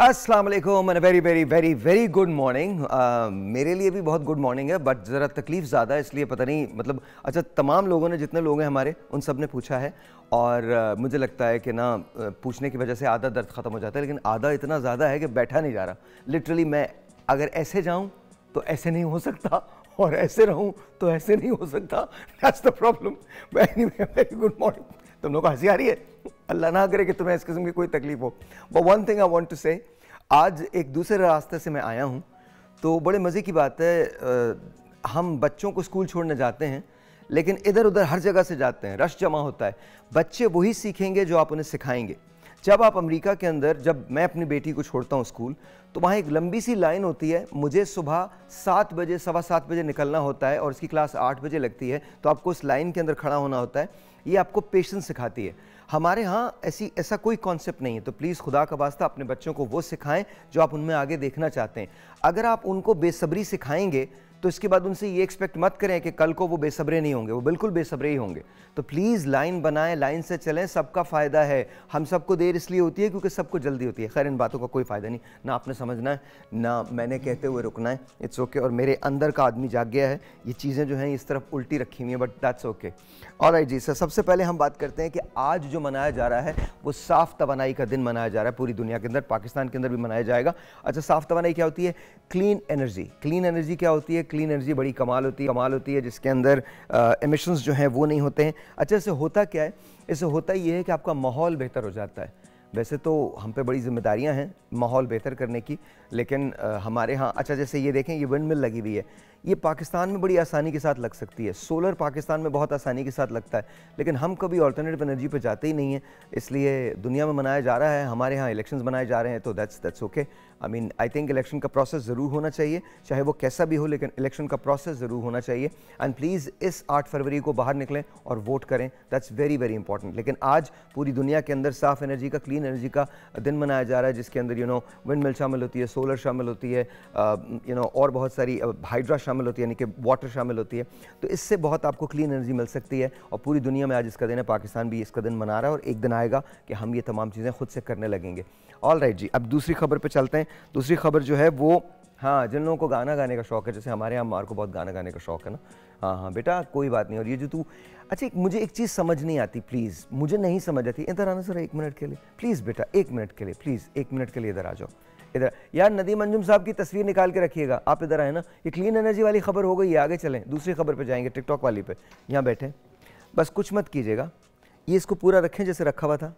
अस्सलाम वालेकुम and very very very very good morning. मेरे लिए भी बहुत गुड मॉर्निंग है, बट ज़रा तकलीफ़ ज़्यादा है, इसलिए पता नहीं मतलब अच्छा तमाम लोगों ने, जितने लोग हैं हमारे, उन सब ने पूछा है और मुझे लगता है कि ना पूछने की वजह से आधा दर्द ख़त्म हो जाता है, लेकिन आधा इतना ज़्यादा है कि बैठा नहीं जा रहा। लिटरली मैं अगर ऐसे जाऊँ तो ऐसे नहीं हो सकता और ऐसे रहूँ तो ऐसे नहीं हो सकता। That's the problem. Very very good morning. तुम लोगों को हंसी आ रही है? अल्लाह ना करे कि तुम्हें इस किस्म की कोई तकलीफ हो। But one thing I want to say, आज एक दूसरे रास्ते से मैं आया हूँ तो बड़े मज़े की बात है। हम बच्चों को स्कूल छोड़ने जाते हैं, लेकिन इधर उधर हर जगह से जाते हैं, रश जमा होता है। बच्चे वही सीखेंगे जो आप उन्हें सिखाएंगे। जब आप अमेरिका के अंदर, जब मैं अपनी बेटी को छोड़ता हूँ स्कूल, तो वहाँ एक लंबी सी लाइन होती है। मुझे सुबह 7 बजे, 7:15 बजे निकलना होता है और उसकी क्लास 8 बजे लगती है, तो आपको उस लाइन के अंदर खड़ा होना होता है। ये आपको पेशेंस सिखाती है। हमारे यहाँ ऐसा कोई कॉन्सेप्ट नहीं है, तो प्लीज़ खुदा का वास्ता अपने बच्चों को वो सिखाएं जो आप उनमें आगे देखना चाहते हैं। अगर आप उनको बेसब्री सिखाएंगे तो इसके बाद उनसे ये एक्सपेक्ट मत करें कि कल को वो बेसब्रे नहीं होंगे, वो बिल्कुल बेसब्रे ही होंगे। तो प्लीज़ लाइन बनाएं, लाइन से चलें, सबका फ़ायदा है। हम सबको देर इसलिए होती है क्योंकि सबको जल्दी होती है। खैर, इन बातों का कोई फ़ायदा नहीं, ना आपने समझना है ना मैंने कहते हुए रुकना है। It's okay. और मेरे अंदर का आदमी जाग गया है, ये चीज़ें जो हैं इस तरफ उल्टी रखी हुई हैं, बट दैट्स ओके। ऑलराइट जी सर, सबसे पहले हम बात करते हैं कि आज जो मनाया जा रहा है वो साफ तवानाई का दिन मनाया जा रहा है पूरी दुनिया के अंदर, पाकिस्तान के अंदर भी मनाया जाएगा। अच्छा, साफ तवानाई क्या होती है? Clean energy. क्लीन एनर्जी क्या होती है? क्लीन एनर्जी बड़ी कमाल होती है जिसके अंदर एमिशंस जो हैं वो नहीं होते हैं। अच्छा, इससे होता क्या है? इससे होता ये है कि आपका माहौल बेहतर हो जाता है। वैसे तो हम पे बड़ी जिम्मेदारियां हैं माहौल बेहतर करने की, लेकिन हमारे यहाँ अच्छा, जैसे ये देखें, ये विंड मिल लगी हुई है। ये पाकिस्तान में बड़ी आसानी के साथ लग सकती है। सोलर पाकिस्तान में बहुत आसानी के साथ लगता है, लेकिन हम कभी ऑल्टरनेटिव एनर्जी पे जाते ही नहीं हैं। इसलिए दुनिया में मनाया जा रहा है, हमारे यहाँ इलेक्शंस मनाए जा रहे हैं, तो that's okay. I mean, I think election का प्रोसेस ज़रूर होना चाहिए, चाहे वो कैसा भी हो, लेकिन इलेक्शन का प्रोसेस ज़रूर होना चाहिए। एंड प्लीज़ इस 8 फरवरी को बाहर निकलें और वोट करें। That's very very important. लेकिन आज पूरी दुनिया के अंदर साफ एनर्जी का, क्लीन एनर्जी का दिन मनाया जा रहा है, जिसके अंदर विंड मिल शामिल होती है, सोलर शामिल होती है, और बहुत सारी हाइड्रा शामिल होती है, यानी कि वाटर शामिल होती है। तो इससे बहुत आपको क्लीन एनर्जी मिल सकती है। और पूरी दुनिया में आज इसका दिन है, पाकिस्तान भी इसका दिन मना रहा है, और एक दिन आएगा कि हम ये तमाम चीज़ें खुद से करने लगेंगे। ऑलराइट जी, अब दूसरी खबर पे चलते हैं। दूसरी खबर जो है वो, हाँ, जिन लोगों को गाना गाने का शौक़ है, जैसे हमारे यहाँ मार को बहुत गाना गाने का शौक़ है ना, हाँ हाँ बेटा कोई बात नहीं। और ये जो तू, अच्छा, मुझे एक चीज़ समझ नहीं आती, प्लीज़ मुझे नहीं समझ आती। इधर आना सर 1 मिनट के लिए, प्लीज़ बेटा 1 मिनट के लिए, प्लीज़ 1 मिनट के लिए इधर आ जाओ। इधर यार नदीम अंजुम साहब की तस्वीर निकाल के रखिएगा, आप इधर आए ना। ये क्लीन एनर्जी वाली खबर हो गई है, आगे चलें दूसरी खबर पे जाएंगे, टिकटॉक वाली पे। यहाँ बैठे, बस कुछ मत कीजिएगा, ये इसको पूरा रखें जैसे रखा हुआ था।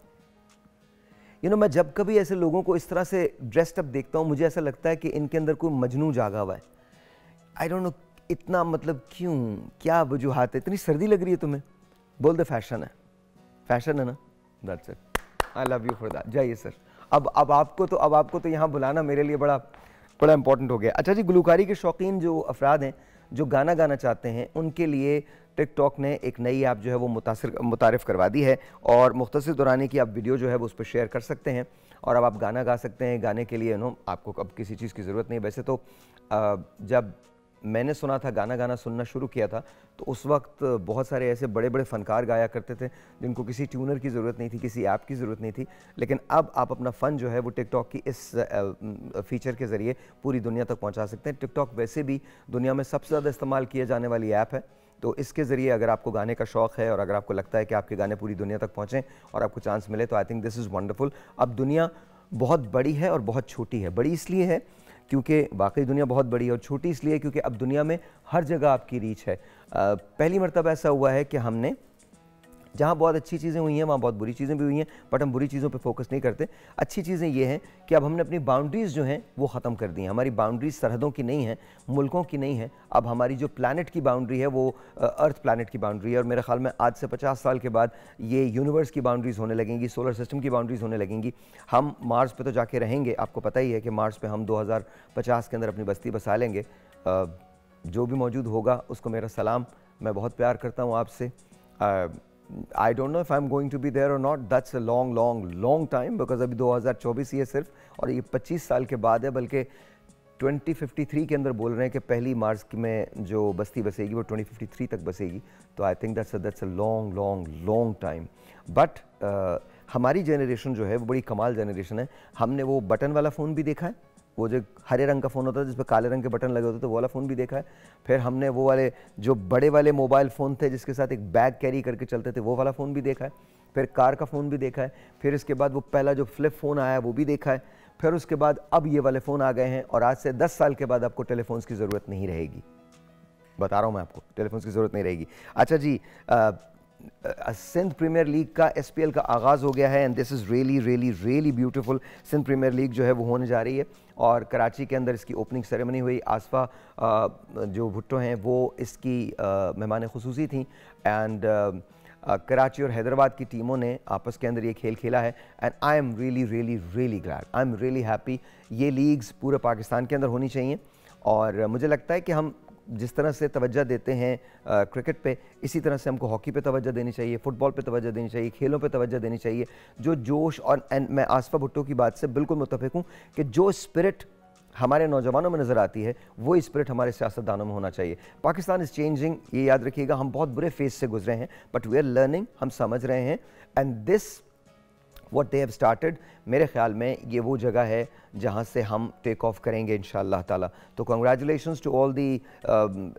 मैं जब कभी ऐसे लोगों को इस तरह से ड्रेस्ड अप देखता हूँ, मुझे ऐसा लगता है कि इनके अंदर कोई मजनू जागा हुआ है। आई डोंट नो इतना, मतलब क्यों, क्या वजूहत है? इतनी सर्दी लग रही है तुम्हें? बोल दे फैशन है, फैशन है ना। That's it, I love you for that. जाइए सर, अब आपको तो यहाँ बुलाना मेरे लिए बड़ा इंपॉर्टेंट हो गया। अच्छा जी, गुलकारी के शौकीन जो अफराद हैं, जो गाना गाना चाहते हैं, उनके लिए टिकटॉक ने एक नई ऐप जो है वो मुतारिफ़ करवा दी है। और मुख्तसर दौरान की आप वीडियो जो है वो उस पर शेयर कर सकते हैं और अब आप गाना गा सकते हैं। गाने के लिए आपको अब किसी चीज़ की ज़रूरत नहीं। वैसे तो जब मैंने सुना था, गाना सुनना शुरू किया था, तो उस वक्त बहुत सारे ऐसे बड़े बड़े फ़नकार गाया करते थे जिनको किसी ट्यूनर की ज़रूरत नहीं थी, किसी ऐप की ज़रूरत नहीं थी। लेकिन अब आप अपना फ़न जो है वो टिकटॉक की इस फ़ीचर के ज़रिए पूरी दुनिया तक पहुंचा सकते हैं। टिकटॉक वैसे भी दुनिया में सबसे ज़्यादा इस्तेमाल किए जाने वाली ऐप है, तो इसके ज़रिए अगर आपको गाने का शौक़ है और अगर आपको लगता है कि आपके गाने पूरी दुनिया तक पहुँचें और आपको चांस मिले, तो I think this is wonderful. अब दुनिया बहुत बड़ी है और बहुत छोटी है। बड़ी इसलिए है क्योंकि वाकई दुनिया बहुत बड़ी है, और छोटी इसलिए क्योंकि अब दुनिया में हर जगह आपकी रीच है। पहली मरतबा ऐसा हुआ है कि हमने, जहाँ बहुत अच्छी चीज़ें हुई हैं वहाँ बहुत बुरी चीज़ें भी हुई हैं, बट हम बुरी चीज़ों पे फोकस नहीं करते। अच्छी चीज़ें ये हैं कि अब हमने अपनी बाउंड्रीज़ जो हैं वो ख़त्म कर दी हैं। हमारी बाउंड्रीज सरहदों की नहीं है, मुल्कों की नहीं है। अब हमारी जो प्लानट की बाउंड्री है वो अर्थ प्लानट की बाउंड्री है, और मेरे ख्याल में आज से 50 साल के बाद ये यूनिवर्स की बाउंड्रीज़ होने लगेंगी, सोलर सिस्टम की बाउंड्रीज़ होने लगेंगी। हम मार्स पर तो जाके रहेंगे, आपको पता ही है कि मार्स पर हम 2050 के अंदर अपनी बस्ती बसा लेंगे। जो भी मौजूद होगा उसको मेरा सलाम, मैं बहुत प्यार करता हूँ आपसे। I don't know if I'm going to be there or not. That's a long time because अभी 2024 ही है सिर्फ, और ये 25 साल के बाद है। बल्कि 2053 के अंदर बोल रहे हैं कि पहली मार्स में जो बस्ती बसेगी वो 2053 तक बसेगी। तो I think that's a long time. But हमारी जनरेशन जो है वो बड़ी कमाल जनरेशन है। हमने वो बटन वाला फ़ोन भी देखा है, वो जो हरे रंग का फ़ोन होता था जिस पर काले रंग के बटन लगे होते थे, तो वो वाला फ़ोन भी देखा है। फिर हमने वो वाले जो बड़े वाले मोबाइल फ़ोन थे जिसके साथ एक बैग कैरी करके चलते थे, वो वाला फ़ोन भी देखा है। फिर कार का फ़ोन भी देखा है। फिर इसके बाद वो पहला जो फ्लिप फ़ोन आया वो भी देखा है। फिर उसके बाद अब ये वाले फ़ोन आ गए हैं और आज से 10 साल के बाद आपको टेलीफोन्स की ज़रूरत नहीं रहेगी। बता रहा हूँ मैं आपको, टेलीफोन्स की ज़रूरत नहीं रहेगी। अच्छा जी, सिंध प्रीमियर लीग का एसपीएल का आगाज़ हो गया है and this is really really really beautiful. Sindh premiere league जो है वो होने जा रही है और कराची के अंदर इसकी ओपनिंग सेरेमनी हुई। आसफा जो भुट्टो हैं वो इसकी मेहमान खुसूसी थी एंड कराची और हैदराबाद की टीमों ने आपस के अंदर ये खेल खेला है and I am really really really glad, I am really happy. ये लीग्स पूरे पाकिस्तान के अंदर होनी चाहिए और मुझे लगता है कि हम जिस तरह से तवज्जो देते हैं क्रिकेट पे, इसी तरह से हमको हॉकी पे तवज्जो देनी चाहिए, फ़ुटबॉल पे तवज्जो देनी चाहिए, खेलों पे तवज्जो देनी चाहिए। जो जोश और मैं आसफा भुट्टो की बात से बिल्कुल मुत्तफिक हूँ कि जो स्पिरिट हमारे नौजवानों में नज़र आती है वो स्पिरिट हमारे सियासतदानों में होना चाहिए। पाकिस्तान इज़ चेंजिंग, ये याद रखिएगा। हम बहुत बुरे फेज से गुजरे हैं बट वी आर लर्निंग, हम समझ रहे हैं and this what they have started, मेरे ख्याल में ये वो जगह है जहाँ से हम टेक ऑफ करेंगे इंशाअल्लाह ताला। तो congratulations to all the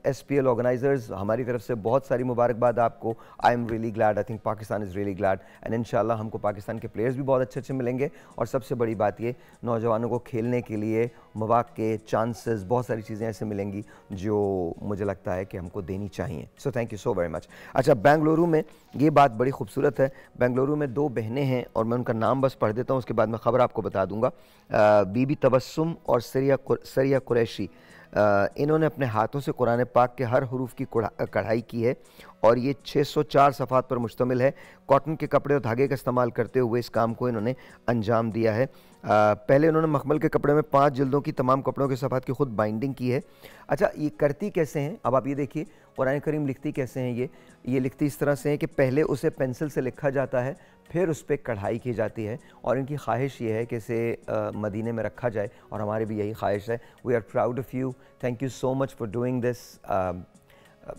SPL organisers, हमारी तरफ से बहुत सारी मुबारकबाद आपको। I am really glad, I think Pakistan is really glad and इंशाअल्लाह हमको पाकिस्तान के प्लेयर्स भी बहुत अच्छे अच्छे मिलेंगे और सबसे बड़ी बात ये नौजवानों को खेलने के लिए मौके, चांसेस, बहुत सारी चीज़ें ऐसे मिलेंगी जो मुझे लगता है कि हमको देनी चाहिए। So thank you so very much. अच्छा, बेंगलुरु में ये बात बड़ी खूबसूरत है। बेंगलुरु में दो बहनें हैं और मैं उनका नाम बस पढ़ देता हूँ, उसके बाद मैं ख़बर आपको बता दूँगा। बीबी तबस्सुम और सरिया कुरैशी, इन्होंने अपने हाथों से कुरान पाक के हर हरूफ की कढ़ाई की है और ये 604 सफ़ात पर मुश्तमिल है। कॉटन के कपड़े और धागे का इस्तेमाल करते हुए इस काम को इन्होंने अंजाम दिया है। पहले इन्होंने मखमल के कपड़े में 5 जिल्दों की तमाम कपड़ों के सफ़ात की ख़ुद बाइंडिंग की है। अच्छा, ये करती कैसे हैं, अब आप ये देखिए कुरान करीम लिखती कैसे हैं। ये लिखती इस तरह से हैं कि पहले उसे पेंसिल से लिखा जाता है, फिर उस पर कढ़ाई की जाती है और इनकी ख्वाहिश ये है कि इसे मदीने में रखा जाए और हमारी भी यही ख्वाहिश है। We are proud of you, thank you so much for doing this.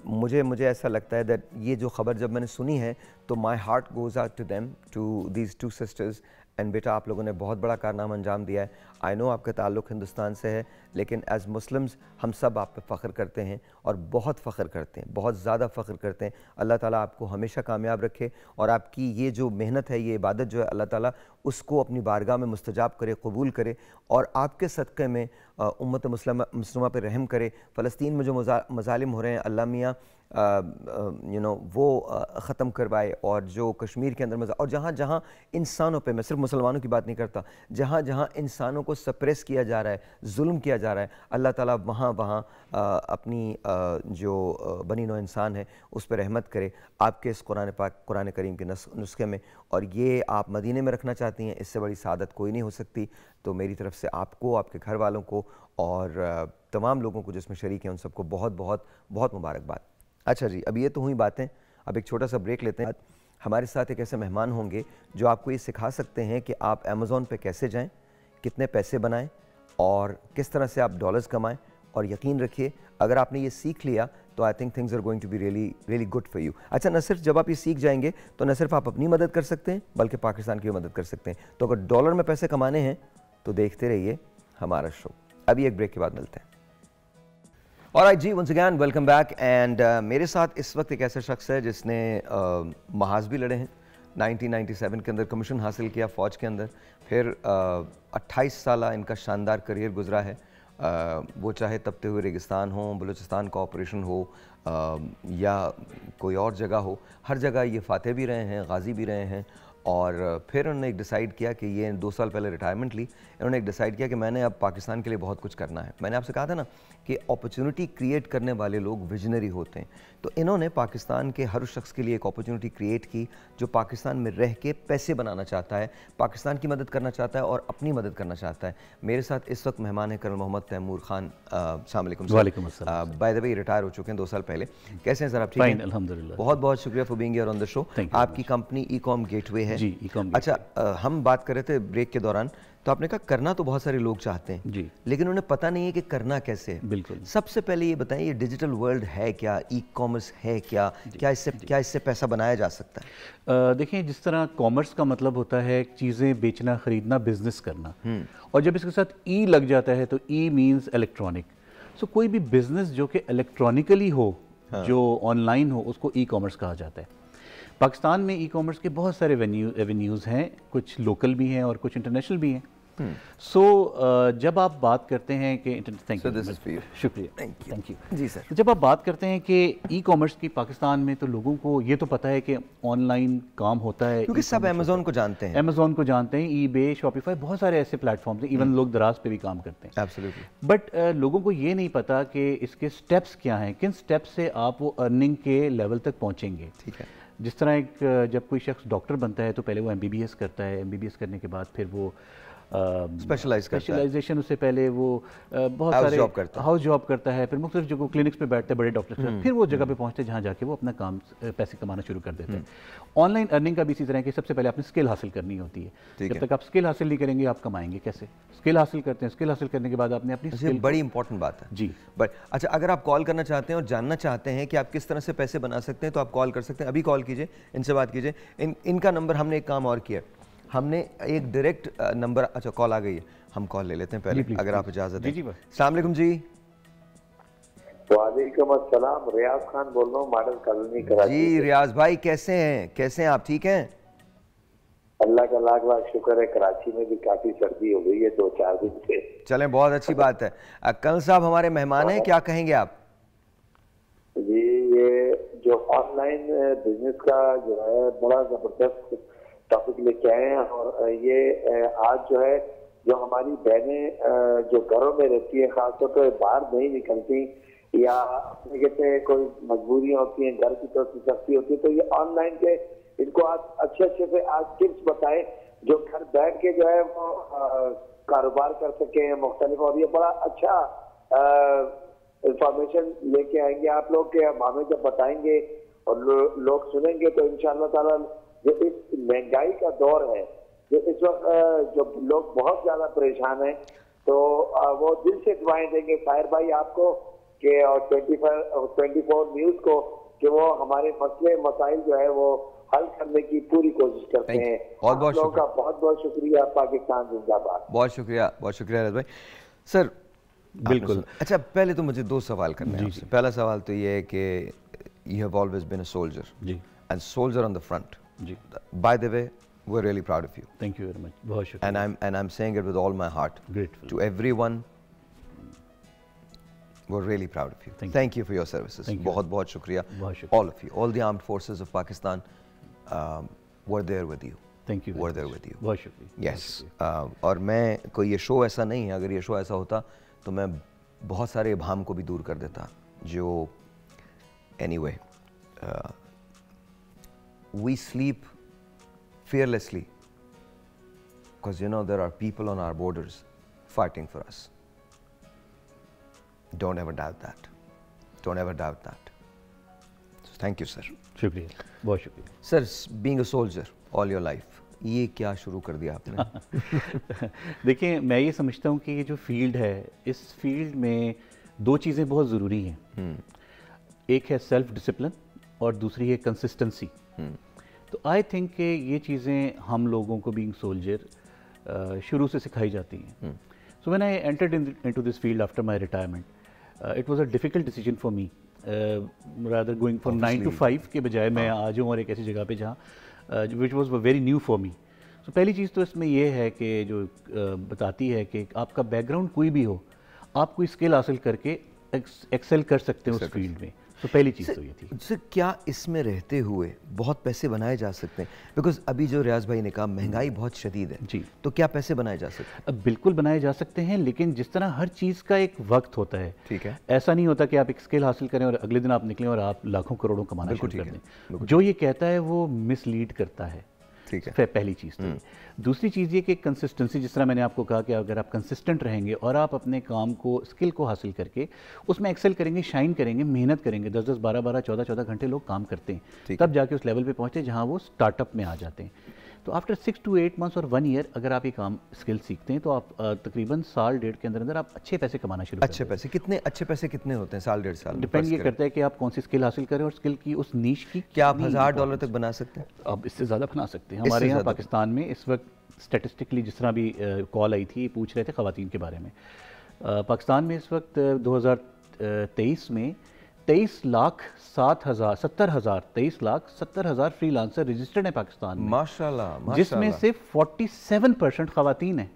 मुझे ऐसा लगता है दैट ये जो ख़बर जब मैंने सुनी है तो my heart goes out to them, to these two sisters. And बेटा, आप लोगों ने बहुत बड़ा कारनामा अंजाम दिया है। आई नो आपका ताल्लुक़ हिंदुस्तान से है लेकिन एज़ मुस्लिम्स हम सब आप पे फ़ख्र करते हैं और बहुत फ़ख्र करते हैं, बहुत ज़्यादा फ़ख्र करते हैं। अल्लाह ताला आपको हमेशा कामयाब रखे और आपकी ये जो मेहनत है, ये इबादत जो है, अल्लाह ताला उसको अपनी बारगाह में मुस्तजाब करे, कबूल करे और आपके सदक़े में उम्मत मुस्लिमा पर रहम करे। फ़लस्तीन में जो मज़ालिम हो रहे हैं अल्लाह मियाँ वो ख़त्म करवाए और जो कश्मीर के अंदर और जहाँ जहाँ इंसानों पे, मैं सिर्फ मुसलमानों की बात नहीं करता, जहाँ जहाँ इंसानों को सप्रेस किया जा रहा है, जुल्म किया जा रहा है, अल्लाह ताला वहाँ अपनी जो बनी नौ इंसान है उस पर रहमत करे आपके इस कुरान करीम के नुस्खे में। और ये आप मदीने में रखना चाहती हैं, इससे बड़ी सादत कोई नहीं हो सकती। तो मेरी तरफ़ से आपको, आपके घर वालों को और तमाम लोगों को जिसमें शरीक हैं उन सबको बहुत बहुत बहुत मुबारकबाद। अच्छा जी, अब ये तो हुई बातें, अब एक छोटा सा ब्रेक लेते हैं। हमारे साथ एक ऐसे मेहमान होंगे जो आपको ये सिखा सकते हैं कि आप अमेज़ॉन पे कैसे जाएं, कितने पैसे बनाएं और किस तरह से आप डॉलर्स कमाएं। और यकीन रखिए, अगर आपने ये सीख लिया तो I think things are going to be really really good for you. अच्छा, न सिर्फ जब आप ये सीख जाएंगे तो न सिर्फ आप अपनी मदद कर सकते हैं बल्कि पाकिस्तान की भी मदद कर सकते हैं। तो अगर डॉलर में पैसे कमाने हैं तो देखते रहिए हमारा शो। अभी एक ब्रेक के बाद मिलते हैं। ऑलराइट जी, once again welcome back and मेरे साथ इस वक्त एक ऐसा शख्स है जिसने महाज भी लड़े हैं। 1997 के अंदर कमीशन हासिल किया फ़ौज के अंदर, फिर 28 साल इनका शानदार करियर गुजरा है। वो चाहे तपते हुए रेगिस्तान हो, बलूचिस्तान का ऑपरेशन हो या कोई और जगह हो, हर जगह ये फ़ातह भी रहे हैं, गाजी भी रहे हैं। और फिर उन्होंने एक डिसाइड किया कि ये 2 साल पहले रिटायरमेंट ली, इन्होंने एक डिसाइड किया कि मैंने अब पाकिस्तान के लिए बहुत कुछ करना है। मैंने आपसे कहा था ना कि अपॉर्चुनिटी क्रिएट करने वाले लोग विजनरी होते हैं, तो इन्होंने पाकिस्तान के हर शख्स के लिए एक अपॉर्चुनिटी क्रिएट की जो पाकिस्तान में रह के पैसे बनाना चाहता है, पाकिस्तान की मदद करना चाहता है और अपनी मदद करना चाहता है। मेरे साथ इस वक्त मेहमान हैं colonel Mohammad Taimur Khan. By the way, retire हो चुके हैं 2 साल पहले। कैसे हैं सर आप? ठीक हैं, अल्हम्दुलिल्लाह। बहुत बहुत शुक्रिया for being here on the show. आपकी कंपनी ई कॉम गेटवे है, जी ई-कॉम। अच्छा, हम बात कर रहे थे ब्रेक के दौरान, तो आपने कहा करना तो बहुत सारे लोग चाहते हैं जी, लेकिन उन्हें पता नहीं है कि करना कैसे है। बिल्कुल। सबसे पहले ये बताएं, ये डिजिटल वर्ल्ड है क्या, ई कॉमर्स है क्या, क्या इससे पैसा बनाया जा सकता है? देखिए, जिस तरह कॉमर्स का मतलब होता है चीज़ें बेचना, खरीदना, बिजनेस करना, और जब इसके साथ ई लग जाता है तो ई मीन्स इलेक्ट्रॉनिक। सो कोई भी बिजनेस जो कि इलेक्ट्रॉनिकली हो, जो ऑनलाइन हो, उसको ई कॉमर्स कहा जाता है। पाकिस्तान में ई कॉमर्स के बहुत सारे एवेन्यूज़ हैं, कुछ लोकल भी हैं और कुछ इंटरनेशनल भी हैं। सो जब आप बात करते हैं कि जब आप बात करते हैं कि ई कॉमर्स की पाकिस्तान में, तो लोगों को ये तो पता है कि ऑनलाइन काम होता है, क्योंकि सब अमेज़न को जानते हैं, ईबे, शॉपिफाई, बहुत सारे ऐसे प्लेटफॉर्म्स हैं, इवन लोग दराज पे भी काम करते हैं। एब्सोल्युटली। बट लोगों को ये नहीं पता कि इसके स्टेप्स क्या हैं, किन स्टेप्स से आप वो अर्निंग के लेवल तक पहुँचेंगे। ठीक है। जिस तरह एक जब कोई शख्स डॉक्टर बनता है तो पहले वो MBBS करता है, MBBS करने के बाद फिर वो स्पेशलाइजेशन, उससे पहले वो बहुत सारे हाउस जॉब करता है, फिर मुख्तलिफ जगह क्लिनिक्स पे बैठते हैं बड़े डॉक्टर्स, फिर वो जगह पे पहुंचते हैं जहाँ जाके वो अपना काम, पैसे कमाना शुरू कर देते हैं। ऑनलाइन अर्निंग का भी इसी तरह के, सबसे पहले आपने स्किल हासिल करनी होती है, जब तक आप स्किल हासिल नहीं करेंगे आप कमाएंगे कैसे? स्किल हासिल करते हैं, स्किल हासिल करने के बाद आपने अपनी, बड़ी इंपॉर्टेंट बात है जी। बट अच्छा, अगर आप कॉल करना चाहते हैं और जानना चाहते हैं कि आप किस तरह से पैसे बना सकते हैं, तो आप कॉल कर सकते हैं, अभी कॉल कीजिए, इनसे बात कीजिए। इनका नंबर, हमने एक काम और किया, हमने एक डायरेक्ट नंबर, अच्छा कॉल आ गई है, हम कॉल ले लेते हैं पहले, अगर आप इजाजत है। अस्सलाम वालेकुम जी। वालेकुम अस्सलाम, रियाज खान बोल रहा हूँ, मॉडल कॉलोनी कराची जी। रियाज भाई कैसे हैं? आप ठीक हैं? अल्लाह का लाख लाख शुक्र है, कराची में भी काफी सर्दी हो गई है 2-4 दिन से। चले, बहुत अच्छी बात है। अक्कल साहब हमारे मेहमान हैं, क्या कहेंगे आप? जी, ये जो ऑनलाइन बिजनेस का जो है बड़ा जबरदस्त टॉपिक लेके आए हैं, और ये आज जो है जो हमारी बहनें जो घरों में रहती हैं, खासतौर पर बाहर नहीं निकलती या अपने कहते हैं कोई मजबूरियां होती हैं, घर की तरफ सख्ती होती है, तो ये ऑनलाइन के इनको आप अच्छे से आज टिप्स बताएं जो घर बैठ के जो है वो कारोबार कर सकें मुख्तलिफ, और ये बड़ा अच्छा इंफॉर्मेशन लेके आएंगे आप लोग के। हम हमें जब बताएंगे और लोग सुनेंगे तो इंशाअल्लाह ताला, जो इस महंगाई का दौर है, जो इस वक्त जो लोग बहुत ज्यादा परेशान हैं, तो वो दिल से दुआएं देंगे साहिर भाई आपको के, और 24 न्यूज को, कि वो हमारे मसले मसाइल जो है वो हल करने की पूरी कोशिश करते हैं। आप लोगों का बहुत बहुत शुक्रिया। पाकिस्तान जिंदाबाद। बहुत शुक्रिया, बहुत शुक्रिया रजत भाई सर। बिल्कुल। अच्छा, पहले तो मुझे 2 सवाल करने हैं। पहला सवाल तो ये है कि you have always been a soldier and soldier on the front जी। By the way, we're really proud of you. Thank you very much. बहुत शुक्रिया. And I'm saying it with all my heart. Grateful. To everyone, we're really proud of you. Thank you for your services. बहुत शुक्रिया. All of you, all the armed forces of Pakistan were there with you. Thank you. Were there with you. बहुत शुक्रिया. Yes. और मैं कोई ये show ऐसा नहीं है, अगर ये शो ऐसा होता तो मैं बहुत सारे भाम को भी दूर कर देता जो anyway. We sleep fearlessly because you know there are people on our borders fighting for us. Don't ever doubt that. Don't ever doubt that. So thank you, sir. Shukriya. Bahut shukriya. Sir, being a soldier all your life, ये क्या शुरू कर दिया आपने? देखिए, मैं ये समझता हूँ कि ये जो फील्ड है, इस फील्ड में 2 चीज़ें बहुत ज़रूरी हैं। एक है सेल्फ डिसिप्लिन और दूसरी है कंसिस्टेंसी। तो आई थिंक कि ये चीज़ें हम लोगों को बीइंग सोल्जर शुरू से सिखाई जाती हैं। So when I entered into this field after my retirement, it was a difficult decision for me, rather going from 9 to 5 के बजाय मैं आज हूँ और एक ऐसी जगह पे जहाँ which was very new for me. So पहली चीज़ तो इसमें यह है कि जो बताती है कि आपका बैकग्राउंड कोई भी हो, आप कोई स्किल हासिल करके एक्सेल कर सकते हैं उस फील्ड में। तो पहली चीज़ तो ये थी। सर, क्या इसमें रहते हुए बहुत पैसे बनाए जा सकते हैं? बिकॉज अभी जो रियाज भाई ने कहा महंगाई बहुत शदीद है जी, तो क्या पैसे बनाए जा सकते हैं? अब बिल्कुल बनाए जा सकते हैं, लेकिन जिस तरह हर चीज़ का एक वक्त होता है। ठीक है। ऐसा नहीं होता कि आप एक स्किल हासिल करें और अगले दिन आप निकलें और आप लाखों करोड़ों कमाना शुरू कर दें। जो ये कहता है वो मिसलीड करता है। ठीक है, पहली चीज़ तो। दूसरी चीज़ ये कि कंसिस्टेंसी, जिस तरह मैंने आपको कहा कि अगर आप कंसिस्टेंट रहेंगे और आप अपने काम को, स्किल को हासिल करके उसमें एक्सेल करेंगे, शाइन करेंगे, मेहनत करेंगे, 10-10, 12-12, 14-14 घंटे लोग काम करते हैं, तब जाके उस लेवल पे पहुँचते हैं जहाँ वो स्टार्टअप में आ जाते हैं। तो आफ्टर 6 to 8 मंथ्स और 1 ईयर अगर आप ये काम स्किल सीखते हैं तो आप तकरीबन साल डेढ़ के अंदर अंदर आप अच्छे पैसे कमाना शुरू अच्छे पैसे कितने अच्छे पैसे होते हैं साल डेढ़ साल? डिपेंड ये करता है कि आप कौन सी स्किल हासिल करें और स्किल की उस नीश की। क्या आप $1000 तक बना सकते हैं? आप इससे ज़्यादा बना सकते हैं। हमारे यहाँ पाकिस्तान में इस वक्त स्टेटिस्टिकली जिस तरह भी कॉल आई थी, पूछ रहे थे ख़वातीन के बारे में, पाकिस्तान में इस वक्त 2023 में 23 लाख 70 हज़ार फ्रीलांसर रजिस्टर्ड हैं पाकिस्तान में, माशाल्लाह, जिसमें से 47% ख़वातीन हैं।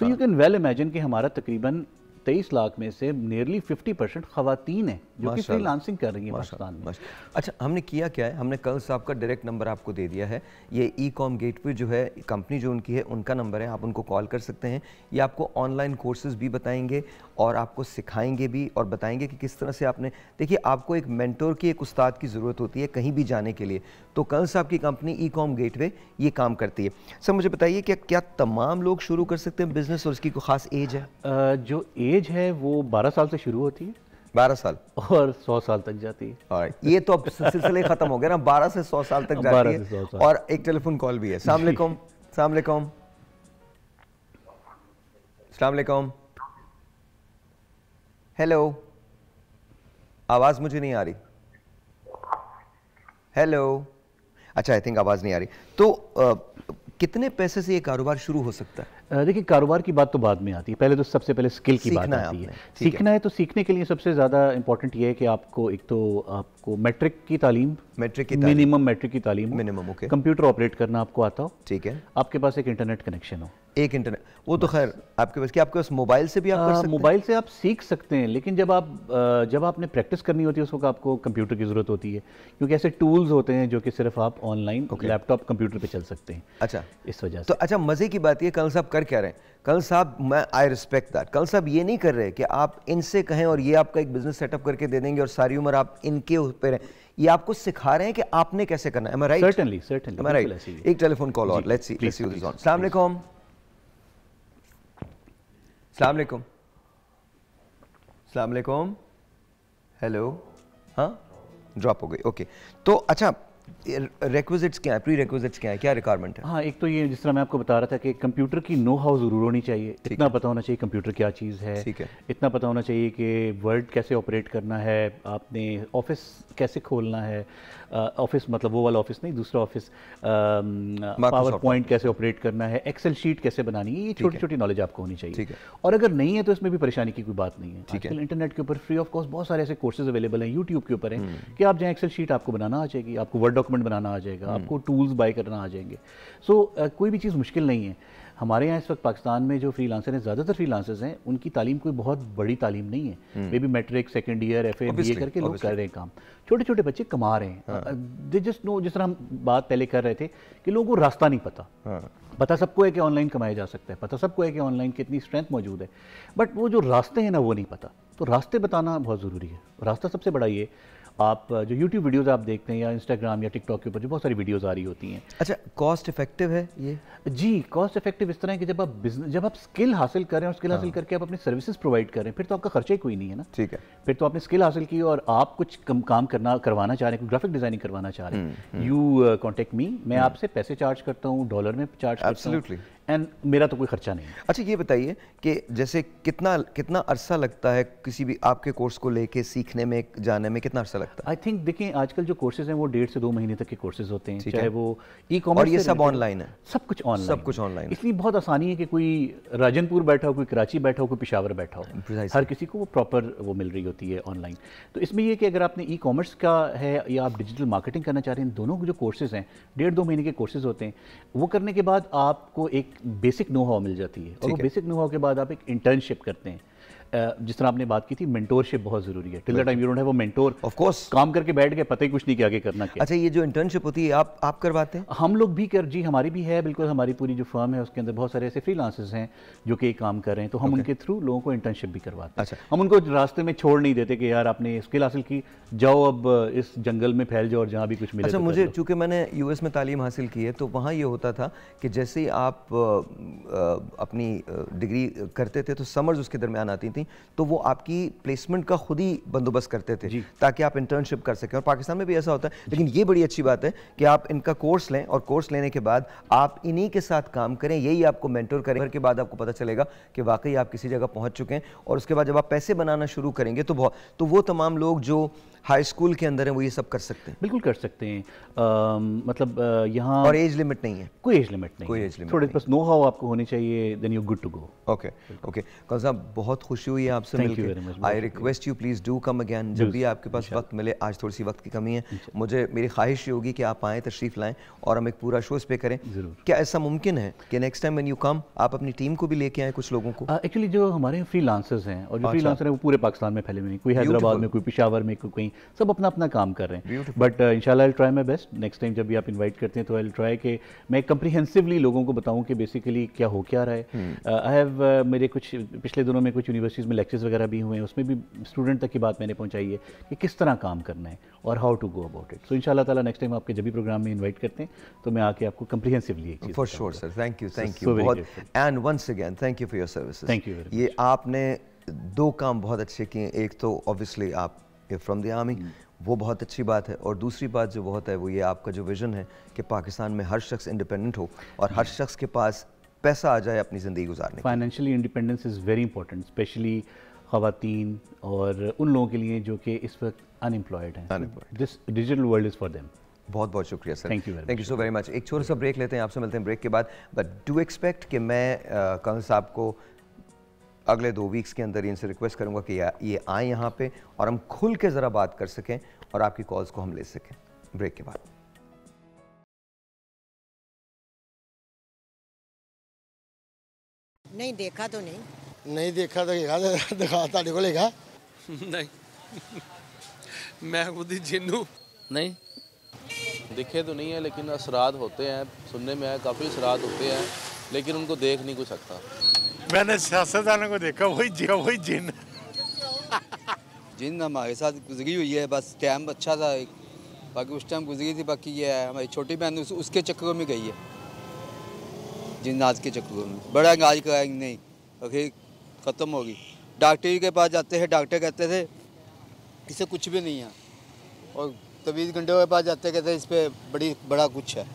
So you can well imagine कि हमारा तकरीबन 23 लाख में से नियरली 50% ख़वातीन हैं जो कि फ्रीलांसिंग कर रही हैं पाकिस्तान में। अच्छा, हमने किया क्या है, हमने कल साहब का डायरेक्ट नंबर आपको दे दिया है, ये ई-कॉम गेटवे जो है कंपनी जो उनकी है उनका नंबर है, आप उनको कॉल कर सकते हैं। ये आपको ऑनलाइन कोर्सेज़ भी बताएंगे और आपको सिखाएंगे भी और बताएंगे कि किस तरह से आपने, देखिए आपको एक मेंटोर की, एक उस्ताद की ज़रूरत होती है कहीं भी जाने के लिए, तो कल साहब की कंपनी ई-कॉम गेटवे ये काम करती है। सर मुझे बताइए कि क्या तमाम लोग शुरू कर सकते हैं बिज़नेस और इसकी कोई ख़ास एज है? जो एज है वो 12 साल से शुरू होती है, 12 साल और 100 साल तक जाती है। और ये तो अब सिलसिले खत्म हो गया ना, 12 से 100 साल तक जाती है। और एक टेलीफोन कॉल भी है। अस्सलाम वालेकुम, अस्सलाम वालेकुम, अस्सलाम वालेकुम। हेलो, आवाज मुझे नहीं आ रही। हेलो, अच्छा आई थिंक आवाज नहीं आ रही। तो कितने पैसे से ये कारोबार शुरू हो सकता है? देखिए कारोबार की बात तो बाद में आती है, पहले तो सबसे पहले स्किल की बात आती है। सीखना है तो सीखने के लिए सबसे ज़्यादा इंपॉर्टेंट ये है कि आपको एक तो आपको मैट्रिक की तालीम, मिनिमम मैट्रिक की तालीम, मिनिमम कंप्यूटर ऑपरेट करना आपको आता हो, ठीक है, आपके पास एक इंटरनेट कनेक्शन हो, एक इंटरनेट वो तो खैर आपके पास, कि आपके पास मोबाइल से भी आप कर सकते हैं, मोबाइल से आप सीख सकते हैं, लेकिन जब आपने प्रैक्टिस करनी होती है उसको आपको कंप्यूटर की ज़रूरत होती है, क्योंकि ऐसे टूल्स होते हैं जो कि सिर्फ आप ऑनलाइन लैपटॉप कंप्यूटर पे चल सकते हैं। अच्छा, इस वजह से तो अच्छा मज़े की बात ये कल साहब कर क्या रहे हैं? कल साहब मैं आई रिस्पेक्ट दैट, कल साहब ये नहीं कर रहे कि आप इनसे कहें और ये आपका एक बिजनेस सेटअप करके दे देंगे और सारी उम्र आप इनके ऊपर रहें, ये आपको सिखा रहे हैं कि आपने कैसे करना है। Am I right? Certainly, certainly, am I right? एक टेलीफोन कॉल और let's see this is on. अस्सलाम वालेकुम, अस्सलाम वालेकुम, अस्सलाम वालेकुम, हेलो, हाँ ड्रॉप हो गई, ओके। तो अच्छा रिक्विजिट्स क्या है, प्री रिक्विजिट्स क्या है, क्या रिक्वायरमेंट है? हाँ, एक तो ये जिस तरह मैं आपको बता रहा था कि कंप्यूटर की नो हाउ ज़रूर होनी चाहिए, इतना पता होना चाहिए कंप्यूटर क्या चीज़ है, ठीक है, इतना पता होना चाहिए कि वर्ड कैसे ऑपरेट करना है, आपने ऑफिस कैसे खोलना है, ऑफिस मतलब वो वाला ऑफिस नहीं, दूसरा ऑफिस, पावर पॉइंट कैसे ऑपरेट करना है, एक्सेल शीट कैसे बनानी है, ये छोटी छोटी नॉलेज आपको होनी चाहिए। और अगर नहीं है तो इसमें भी परेशानी की कोई बात नहीं है, आजकल इंटरनेट के ऊपर फ्री ऑफ कॉस्ट बहुत सारे ऐसे कोर्सेज अवेलेबल हैं, यूट्यूब के ऊपर हैं कि आप जहाँ एक्सेल शीट आपको बनाना आ जाएगी, आपको वर्ड डॉक्यूमेंट बनाना आ जाएगा, आपको टूल्स बाय करना आ जाएंगे। सो कोई भी चीज़ मुश्किल नहीं है। हमारे यहाँ इस वक्त पाकिस्तान में जो फ्रीलांसर हैं, ज़्यादातर फ्रीलांसर्स हैं, उनकी तालीम कोई बहुत बड़ी तालीम नहीं है, वे भी matric, second year, FA, BA करके लोग कर रहे हैं काम, छोटे छोटे बच्चे कमा रहे हैं। दे जस्ट नो, जिस तरह हम बात पहले कर रहे थे कि लोगों को रास्ता नहीं पता, पता सबको है कि ऑनलाइन कमाया जा सकता है, पता सबको है कि ऑनलाइन कितनी स्ट्रेंथ मौजूद है, बट वो जो रास्ते हैं ना वो नहीं पता, तो रास्ते बताना बहुत ज़रूरी है। रास्ता सबसे बड़ा ये, आप जो YouTube वीडियोस आप देखते हैं या Instagram या TikTok के ऊपर जो बहुत सारी वीडियोस आ रही होती हैं। अच्छा, कॉस्ट इफेक्टिव है ये? जी, कॉस्ट इफेक्टिव इस तरह है कि जब आप स्किल हासिल करें और स्किल हासिल करके आप अपनी सर्विसेज प्रोवाइड करें, फिर तो आपका खर्चा ही कोई नहीं है ना, ठीक है, फिर तो आपने स्किल हासिल की और आप कुछ कम काम करवाना चाह रहे हैं, ग्राफिक डिजाइनिंग करवाना चाह रहे हैं, यू कॉन्टेक्ट मी, मैं आपसे पैसे चार्ज करता हूँ, डॉलर में चार्ज करता हूँ, एंड मेरा तो कोई खर्चा नहीं। अच्छा ये बताइए कि जैसे कितना अरसा लगता है किसी भी आपके कोर्स को लेके सीखने में, जाने में कितना अरसा लगता है? आई थिंक देखिए आजकल जो कोर्सेज हैं वो 1.5 से 2 महीने तक के कोर्सेज होते हैं, चाहे वो ई कॉमर्स, और ये सब ऑनलाइन है, सब कुछ ऑनलाइन, इसलिए बहुत आसानी है कि कोई राजनपुर बैठा हो, कोई कराची बैठा हो, कोई पेशावर बैठा हो, हर किसी को वो प्रॉपर वो मिल रही होती है ऑनलाइन। तो इसमें यह कि अगर आपने ई कॉमर्स का है या आप डिजिटल मार्केटिंग करना चाह रहे हैं, दोनों जो कोर्सेज हैं 1.5-2 महीने के कोर्सेज होते हैं, वो करने के बाद आपको एक बेसिक नो हाउ मिल जाती है, और वो बेसिक नो हाउ के बाद आप एक इंटर्नशिप करते हैं। जिस तरह आपने बात की थी, मेंटोरशिप बहुत जरूरी है, till the time you don't have a mentor, of course काम करके बैठ गए, पता ही कुछ नहीं कि आगे करना क्या। अच्छा ये जो इंटर्नशिप होती है आप करवाते हैं? हम लोग भी हमारी भी है, बिल्कुल, हमारी पूरी जो फर्म है उसके अंदर बहुत सारे ऐसे फ्रीलांसर्स हैं जो कि काम कर रहे हैं, तो हम उनके थ्रू लोगों को इंटर्नशिप भी करवाते हैं। अच्छा, हम उनको रास्ते में छोड़ नहीं देते कि यार आपने स्किल हासिल की, जाओ अब इस जंगल में फैल जाओ और जहाँ भी कुछ मिले। अच्छा, मुझे चूँकि मैंने US में तालीम हासिल की है, तो वहाँ ये होता था कि जैसे ही आप अपनी डिग्री करते थे तो समर्स उसके दरमियान आती थी, तो वो आपकी प्लेसमेंट का खुद ही बंदोबस्त करते थे ताकि आप इंटर्नशिप कर सकें। और पाकिस्तान में भी ऐसा होता है, लेकिन ये बड़ी अच्छी बात है कि आप इनका कोर्स लें और कोर्स लेने के बाद आप इन्हीं के साथ काम करें, यही आपको मेंटोर करें। के बाद आपको पता चलेगा कि वाकई आप किसी जगह पहुंच चुके हैं। और उसके बाद जब आप पैसे बनाना शुरू करेंगे तो वो तमाम लोग जो हाई स्कूल के अंदर हैं वो ये सब कर सकते हैं, बिल्कुल कर सकते हैं। मतलब यहाँ और एज लिमिट नहीं है, कोई एज लिमिट नहीं, कोई एज लिमिट, थोड़े बस नो हाउ आपको होनी चाहिए, then you good to go. Okay okay कौन साहब, बहुत खुशी हुई है आपसे मिलकर। I request you please do come again जब भी आपके पास वक्त मिले। आज थोड़ी सी वक्त की कमी है, मुझे मेरी ख्वाहिश ये होगी कि आप आएँ, तशरीफ लाएँ और हम एक पूरा शो इस पे करें। क्या ऐसा मुमकिन है कि next time when you come आप अपनी टीम को भी लेके आए, कुछ लोगों को? एक्चुअली जो हमारे फ्रीलांसर्स हैं, और जो फ्रीलांसर हैं वो पूरे पाकिस्तान में फैले हुए हैं, कोई हैदराबाद में, कोई पेशावर में, कोई सब अपना अपना काम कर रहे हैं। बट इंशाल्लाह I try my best, next time जब भी आप इनवाइट करते हैं तो आई ट्राई कि मैं कंप्रीहेंसिवली लोगों को बताऊं कि बेसिकली क्या हो क्या रहा है। आई हैव मेरे कुछ पिछले दिनों में कुछ यूनिवर्सिटीज़ में लेक्चर्स वगैरह भी हुए हैं, उसमें भी स्टूडेंट तक की बात मैंने पहुंचाई है कि किस तरह काम करना है और how to go about it. So इंशाल्लाह ताला नेक्स्ट टाइम आपके जब भी प्रोग्राम में इन्वाइट करते हैं तो मैं आके आपको कंप्रीहेंसिवली एक चीज़ for sure sir. Thank you, thank you बहुत, and once again thank you for your services. Thank you. ये आपने दो काम बहुत अच्छे किए, एक तो ऑब्वियसली आप फ्रॉम द आर्मी, वो बहुत अच्छी बात है, और दूसरी बात जो बहुत है वो ये आपका जो विजन है कि पाकिस्तान में हर शख्स इंडिपेंडेंट हो और हर शख्स के पास पैसा आ जाए अपनी ज़िंदगी गुजारने। Financially independence is very important, specially ख़वातीन और उन लोगों के लिए जो कि इस वक्त अनएम्प्लॉयड हैं। This digital world is for them. बहुत बहुत शुक्रिया sir, thank you so very much. एक छोटा सा ब्रेक लेते हैं, आपसे मिलते हैं ब्रेक के बाद। बट डू एक्सपेक्ट कि मैं कंसल साहब को अगले 2 वीक्स के अंदर इनसे रिक्वेस्ट करूंगा कि ये आए यहाँ पे और हम खुल के ज़रा बात कर सकें और आपकी कॉल्स को हम ले सकें। ब्रेक के बाद। नहीं देखा तो नहीं देखा तो देखा नहीं मैं खुद ही जिन्नू नहीं दिखे तो नहीं है, लेकिन असरात होते हैं, सुनने में आए काफ़ी असरात होते हैं, लेकिन उनको देख नहीं कुछ सकता। मैंने सियासतदानों को देखा, वही जिन जिन हमारे साथ गुजरी हुई है, बस टाइम अच्छा था, बाकी उस टाइम गुजरी थी, बाकी ये है हमारी छोटी बहन उसके चक्करों में गई है, जिन्नाज के चक्करों में। बड़ा इलाज कराएंगे नहीं, आखिर ख़त्म होगी। डॉक्टर के पास जाते हैं, डॉक्टर कहते थे इसे कुछ भी नहीं है, और तबीयत गंडों के पास जाते कहते इस पर बड़ा कुछ है,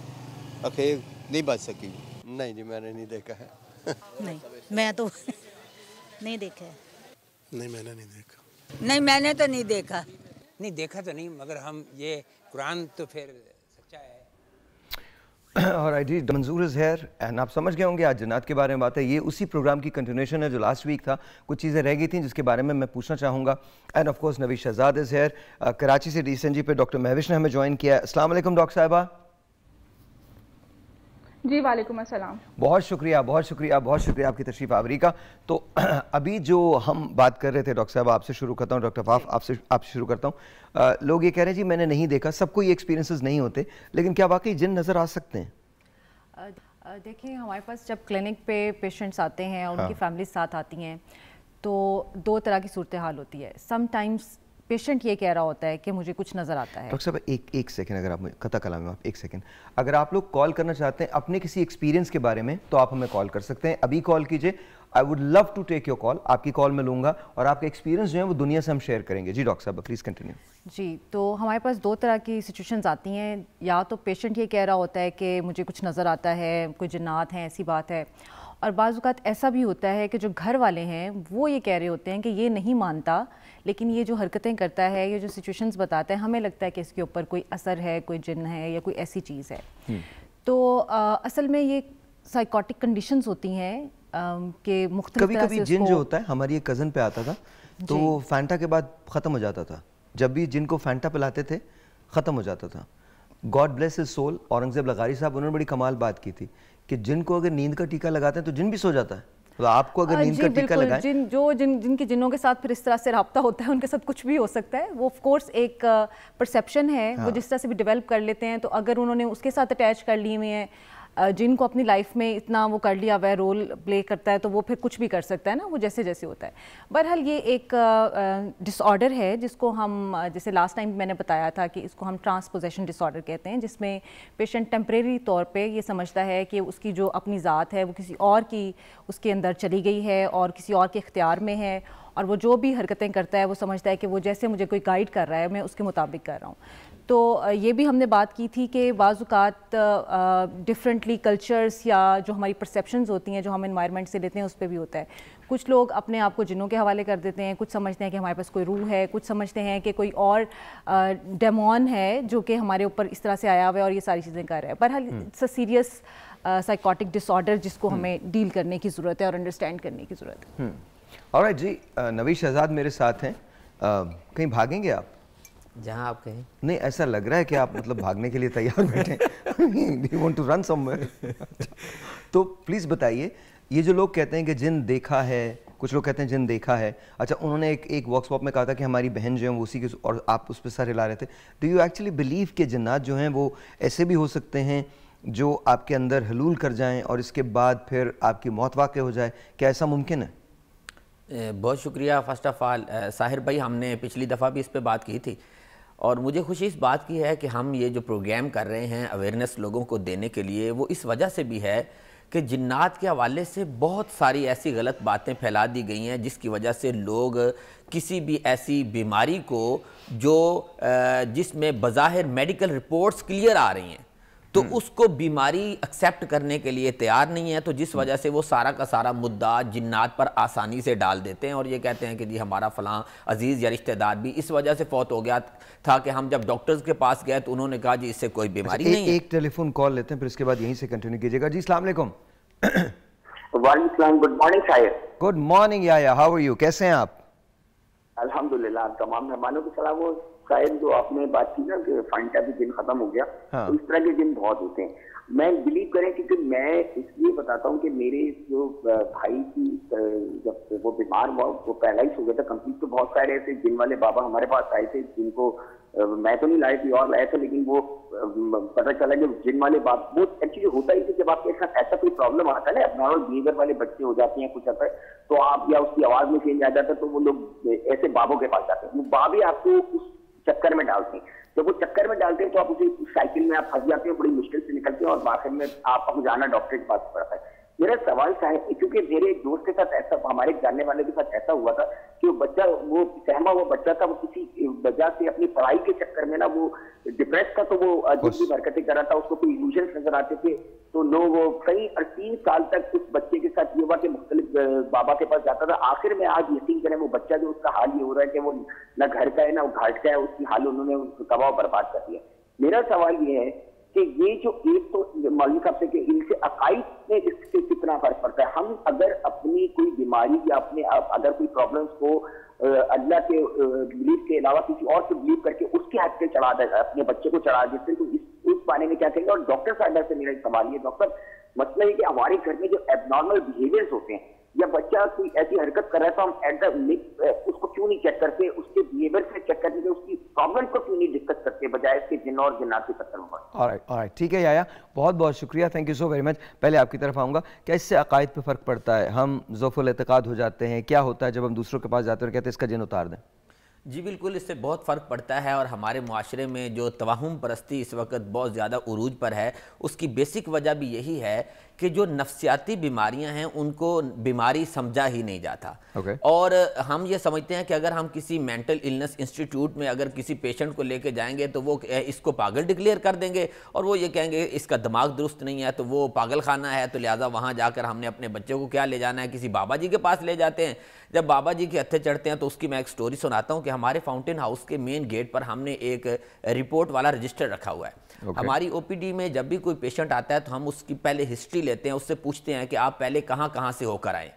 आखिर नहीं बच सकी। नहीं जी मैंने नहीं देखा है नहीं, मैं तो नहीं देखा है। नहीं मैंने नहीं देखा, नहीं मैंने तो नहीं देखा, नहीं देखा तो नहीं, मगर हम ये कुरान तो फिर सच्चा है। और I D Manzoor is here, and आप समझ गए होंगे आज जन्नत के बारे में बात है। ये उसी प्रोग्राम की कंटिन्यूशन है जो लास्ट वीक था, कुछ चीज़ें रह गई थी जिसके बारे में मैं पूछना चाहूँगा। And of course Naveed Shahzad is here, Karachi से DCNG पे डॉक्टर महविश ने हमें ज्वाइन किया। अस्सलाम वालेकुम डॉक्टर साहबा। जी वालेकुम अस्सलाम। बहुत शुक्रिया, बहुत शुक्रिया, बहुत शुक्रिया आपकी तशरीफ़ आवरी का। तो अभी जो हम बात कर रहे थे डॉक्टर साहब आपसे शुरू करता हूँ, डॉक्टर फाफ आपसे शुरू करता हूँ। लोग ये कह रहे हैं जी मैंने नहीं देखा, सबको ये एक्सपीरियंसेस नहीं होते, लेकिन क्या वाकई जिन नज़र आ सकते हैं? देखिए हमारे पास जब क्लिनिक पे पेशेंट्स आते हैं और उनकी फैमिली साथ आती हैं तो दो तरह की सूरत हाल होती है। समटाइम्स पेशेंट ये कह रहा होता है कि मुझे कुछ नज़र आता है। डॉक्टर साहब एक सेकंड, अगर आप मुझे कता कलाम में आप एक सेकंड, अगर आप लोग कॉल करना चाहते हैं अपने किसी एक्सपीरियंस के बारे में तो आप हमें कॉल कर सकते हैं। अभी कॉल कीजिए, I would love to take your call, आपकी कॉल मैं लूँगा और आपका एक्सपीरियंस जो है वो दुनिया से हम शेयर करेंगे। जी डॉक्टर साहब प्लीज़ कंटिन्यू। जी तो हमारे पास दो तरह की सिचुएशंस आती हैं, या तो पेशेंट ये कह रहा होता है कि मुझे कुछ नज़र आता है, कोई जिन्नात हैं ऐसी बात है, और बाज़ औक़ात ऐसा भी होता है कि जो घर वाले हैं वो ये कह रहे होते हैं कि ये नहीं मानता, लेकिन ये जो हरकतें करता है, ये जो सिचुएशंस बताता है, हमें लगता है कि इसके ऊपर कोई असर है, कोई जिन है या कोई ऐसी चीज़ है। तो असल में ये साइकोटिक कंडीशंस होती हैं कि मुख्तलिफ तरह से। कभी कभी जिन जो होता है, हमारी एक कज़न पे आता था तो वो फैंटा के बाद ख़त्म हो जाता था, जब भी जिन को फैंटा पिलाते थे ख़त्म हो जाता था। God bless his soul, Aurangzeb लगारी साहब, उन्होंने बड़ी कमाल बात की थी कि जिन को अगर नींद का टीका लगाते हैं तो जिन भी सो जाता है, तो आपको अगर नींद का टीका लगाएं। जिनके जिन्नों के साथ फिर इस तरह से राब्ता होता है, उनके साथ कुछ भी हो सकता है। वो ऑफ कोर्स एक परसेप्शन है, वो जिस तरह से भी डेवलप कर लेते हैं। तो अगर उन्होंने उसके साथ अटैच कर लिए हुए हैं जिनको अपनी लाइफ में इतना वो कर लिया हुआ है, रोल प्ले करता है, तो वो फिर कुछ भी कर सकता है ना, वो जैसे जैसे होता है। बहरहाल ये एक डिसऑर्डर है जिसको हम, जैसे लास्ट टाइम मैंने बताया था कि इसको हम ट्रांसपोजेशन डिसऑर्डर कहते हैं, जिसमें पेशेंट टेम्परेरी तौर पे ये समझता है कि उसकी जो अपनी ज़ात है वो किसी और की उसके अंदर चली गई है और किसी और के इख्तियार में है, और वो जो भी हरकतें करता है वो समझता है कि वो जैसे मुझे कोई गाइड कर रहा है मैं उसके मुताबिक कर रहा हूँ। तो ये भी हमने बात की थी कि बाज़ुकात डिफरेंटली कल्चर्स या जो हमारी परसेप्शंस होती हैं जो हम एनवायरनमेंट से लेते हैं उस पर भी होता है। कुछ लोग अपने आप को जिन्नों के हवाले कर देते हैं, कुछ समझते हैं कि हमारे पास कोई रूह है, कुछ समझते हैं कि कोई और डेमॉन है जो कि हमारे ऊपर इस तरह से आया हुआ है और ये सारी चीज़ें कर रहा है। बहरहाल it's a serious psychotic disorder जिसको हमें डील करने की ज़रूरत है और अंडरस्टैंड करने की ज़रूरत है। ऑलराइट जी, नवीश शहजाद मेरे साथ हैं। कहीं भागेंगे आप? जहाँ आप कहें। नहीं, ऐसा लग रहा है कि आप मतलब भागने के लिए तैयार बैठे You want to run somewhere? तो प्लीज़ बताइए, ये जो लोग कहते हैं कि जिन देखा है, कुछ लोग कहते हैं जिन देखा है, अच्छा उन्होंने एक वर्कशॉप में कहा था कि हमारी बहन जो है वो उसी के, और आप उस पर सर हिला रहे थे। डू यू एक्चुअली बिलीव कि जिन्नात जो हैं वो ऐसे भी हो सकते हैं जो आपके अंदर हलूल कर जाएँ और इसके बाद फिर आपकी मौत वाक़ हो जाए? क्या ऐसा मुमकिन है? बहुत शुक्रिया। फ़र्स्ट ऑफ़ ऑल साहिर भाई, हमने पिछली दफ़ा भी इस पर बात की थी और मुझे खुशी इस बात की है कि हम ये जो प्रोग्राम कर रहे हैं अवेयरनेस लोगों को देने के लिए, वो इस वजह से भी है कि जिन्नात के हवाले से बहुत सारी ऐसी गलत बातें फैला दी गई हैं जिसकी वजह से लोग किसी भी ऐसी बीमारी को जो जिसमें बज़ाहिर मेडिकल रिपोर्ट्स क्लियर आ रही हैं तो उसको बीमारी एक्सेप्ट करने के लिए तैयार नहीं है, तो जिस वजह से वो सारा का सारा मुद्दा जिन्नात पर आसानी से डाल देते हैं और ये कहते हैं कि जी हमारा फलां अजीज़ या रिश्तेदार भी इस वजह से फौत हो गया था कि हम जब डॉक्टर्स के पास गए तो उन्होंने कहा जी इससे कोई बीमारी नहीं है। एक टेलीफोन कॉल लेते हैं फिर इसके बाद यहीं से कंटिन्यू कीजिएगा। जी अस्सलाम वालेकुम। वालेकुम सलाम। गुड मॉर्निंग साहिब। Good morning Yahya, how are you, कैसे हैं आप? अल्हम्दुलिल्लाह, तमाम मेहमानों को सलाम हो। शायद जो आपने बात की ना कि फंड का भी दिन खत्म हो गया, हाँ। तो इस तरह के दिन बहुत होते हैं। मैं बिलीव करें क्योंकि मैं इसलिए बताता हूँ कि मेरे जो भाई की जब वो बीमार हुआ वो पैरालाइज हो गया था कंप्लीट, तो बहुत सारे ऐसे जिन वाले बाबा हमारे पास आए थे जिनको मैं तो नहीं लाया थी और लाया था, लेकिन वो पता चला कि जिन वाले बाप वो एक्चुअली होता ही कि जब आपके साथ ऐसा कोई प्रॉब्लम आता है ना, नॉर्मल बिहेवियर वाले बच्चे हो जाते हैं कुछ ऐसा, तो आप या उसकी आवाज़ में चेंज आ जाता है तो वो लोग ऐसे बाबों के पास जाते हैं। वो बाबे आपको उस चक्कर में डालते हैं, जब वो चक्कर में डालते हैं तो आप उसी साइकिल में आप फंस जाते हैं, बड़ी मुश्किल से निकलते हैं और आखिर में आपको जाना डॉक्टर के पास पड़ता है। मेरा सवाल साहब, क्योंकि मेरे एक दोस्त के साथ ऐसा, हमारे जानने वाले के साथ ऐसा हुआ था कि वो बच्चा, वो सहमा हुआ बच्चा था, वो किसी वजह से अपनी पढ़ाई के चक्कर में ना वो डिप्रेस था, तो वो अजीब हरकतें कर रहा था, उसको कोई इल्यूजन नजर आते थे, तो लोग कई 3 साल तक उस बच्चे के साथ ये हुआ कि मुख्तलिफ बाबा के पास जाता था। आखिर में आज यकीन करें वो बच्चा जो, उसका हाल ये हो रहा है कि वो ना घर का है ना वो घाट का है, उसकी हाल उन्होंने तबाह बर्बाद कर दिया। मेरा सवाल ये है कि ये जो एक तो मौलवी साहब से कि इनसे अकाइद में इससे कितना फर्क पड़ता है, हम अगर अपनी कोई बीमारी या अपने अगर कोई प्रॉब्लम्स को अल्लाह के बिलीफ के अलावा किसी और से बिलीव करके उसके हद पे चढ़ा देगा, अपने बच्चे को चढ़ा देते हैं, तो इस बारे में क्या कहेंगे? और डॉक्टर साहब से मेरा सवाल ये, डॉक्टर मतलब है कि हमारे घर में जो एबनॉर्मल बिहेवियर्स होते हैं या बच्चा कोई ऐसी हरकत कर रहा है तो हम एट द उसको क्यों नहीं चेक करते, उसके बिहेवियर से चेक करने के उसकी प्रॉब्लम को क्यों नहीं डिस्कस करते बजाय इसके जिन और जिन्नात के चक्कर में? ऑलराइट, ठीक है याया, बहुत बहुत शुक्रिया, thank you so very much. पहले आपकी तरफ आऊँगा, क्या इससे अकायद पे फ़र्क पड़ता है, हम ज़ोफ़ुल एतकाद हो जाते हैं, क्या होता है जब हम दूसरों के पास जाते हैं और कहते हैं इसका जिन उतार दें? जी बिल्कुल, इससे बहुत फ़र्क पड़ता है और हमारे माशरे में जो तवाहुम परस्ती इस वक्त बहुत ज़्यादा उरूज पर है, उसकी बेसिक वजह भी यही है कि जो नफ्सियाती बीमारियां हैं उनको बीमारी समझा ही नहीं जाता। और हम ये समझते हैं कि अगर हम किसी मेंटल इलनेस इंस्टीट्यूट में अगर किसी पेशेंट को लेके जाएंगे तो वो इसको पागल डिक्लेयर कर देंगे और वो ये कहेंगे इसका दिमाग दुरुस्त नहीं है तो वो पागल खाना है, तो लिहाजा वहाँ जाकर हमने अपने बच्चों को क्या ले जाना है, किसी बाबा जी के पास ले जाते हैं। जब बाबा जी के हत्थे चढ़ते हैं तो उसकी मैं एक स्टोरी सुनाता हूँ कि हमारे फाउंटेन हाउस के मेन गेट पर हमने एक रिपोर्ट वाला रजिस्टर रखा हुआ है। हमारी ओपीडी में जब भी कोई पेशेंट आता है तो हम उसकी पहले हिस्ट्री लेते हैं, उससे पूछते हैं कि आप पहले कहां कहां से होकर आए।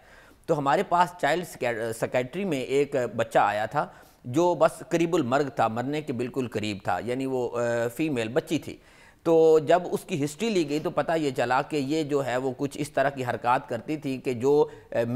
तो हमारे पास चाइल्ड सेक्रेटरी में एक बच्चा आया था जो बस करीबुल मर्ग था, मरने के बिल्कुल करीब था, यानी वो फीमेल बच्ची थी। तो जब उसकी हिस्ट्री ली गई तो पता ये चला कि ये जो है वो कुछ इस तरह की हरकत करती थी कि जो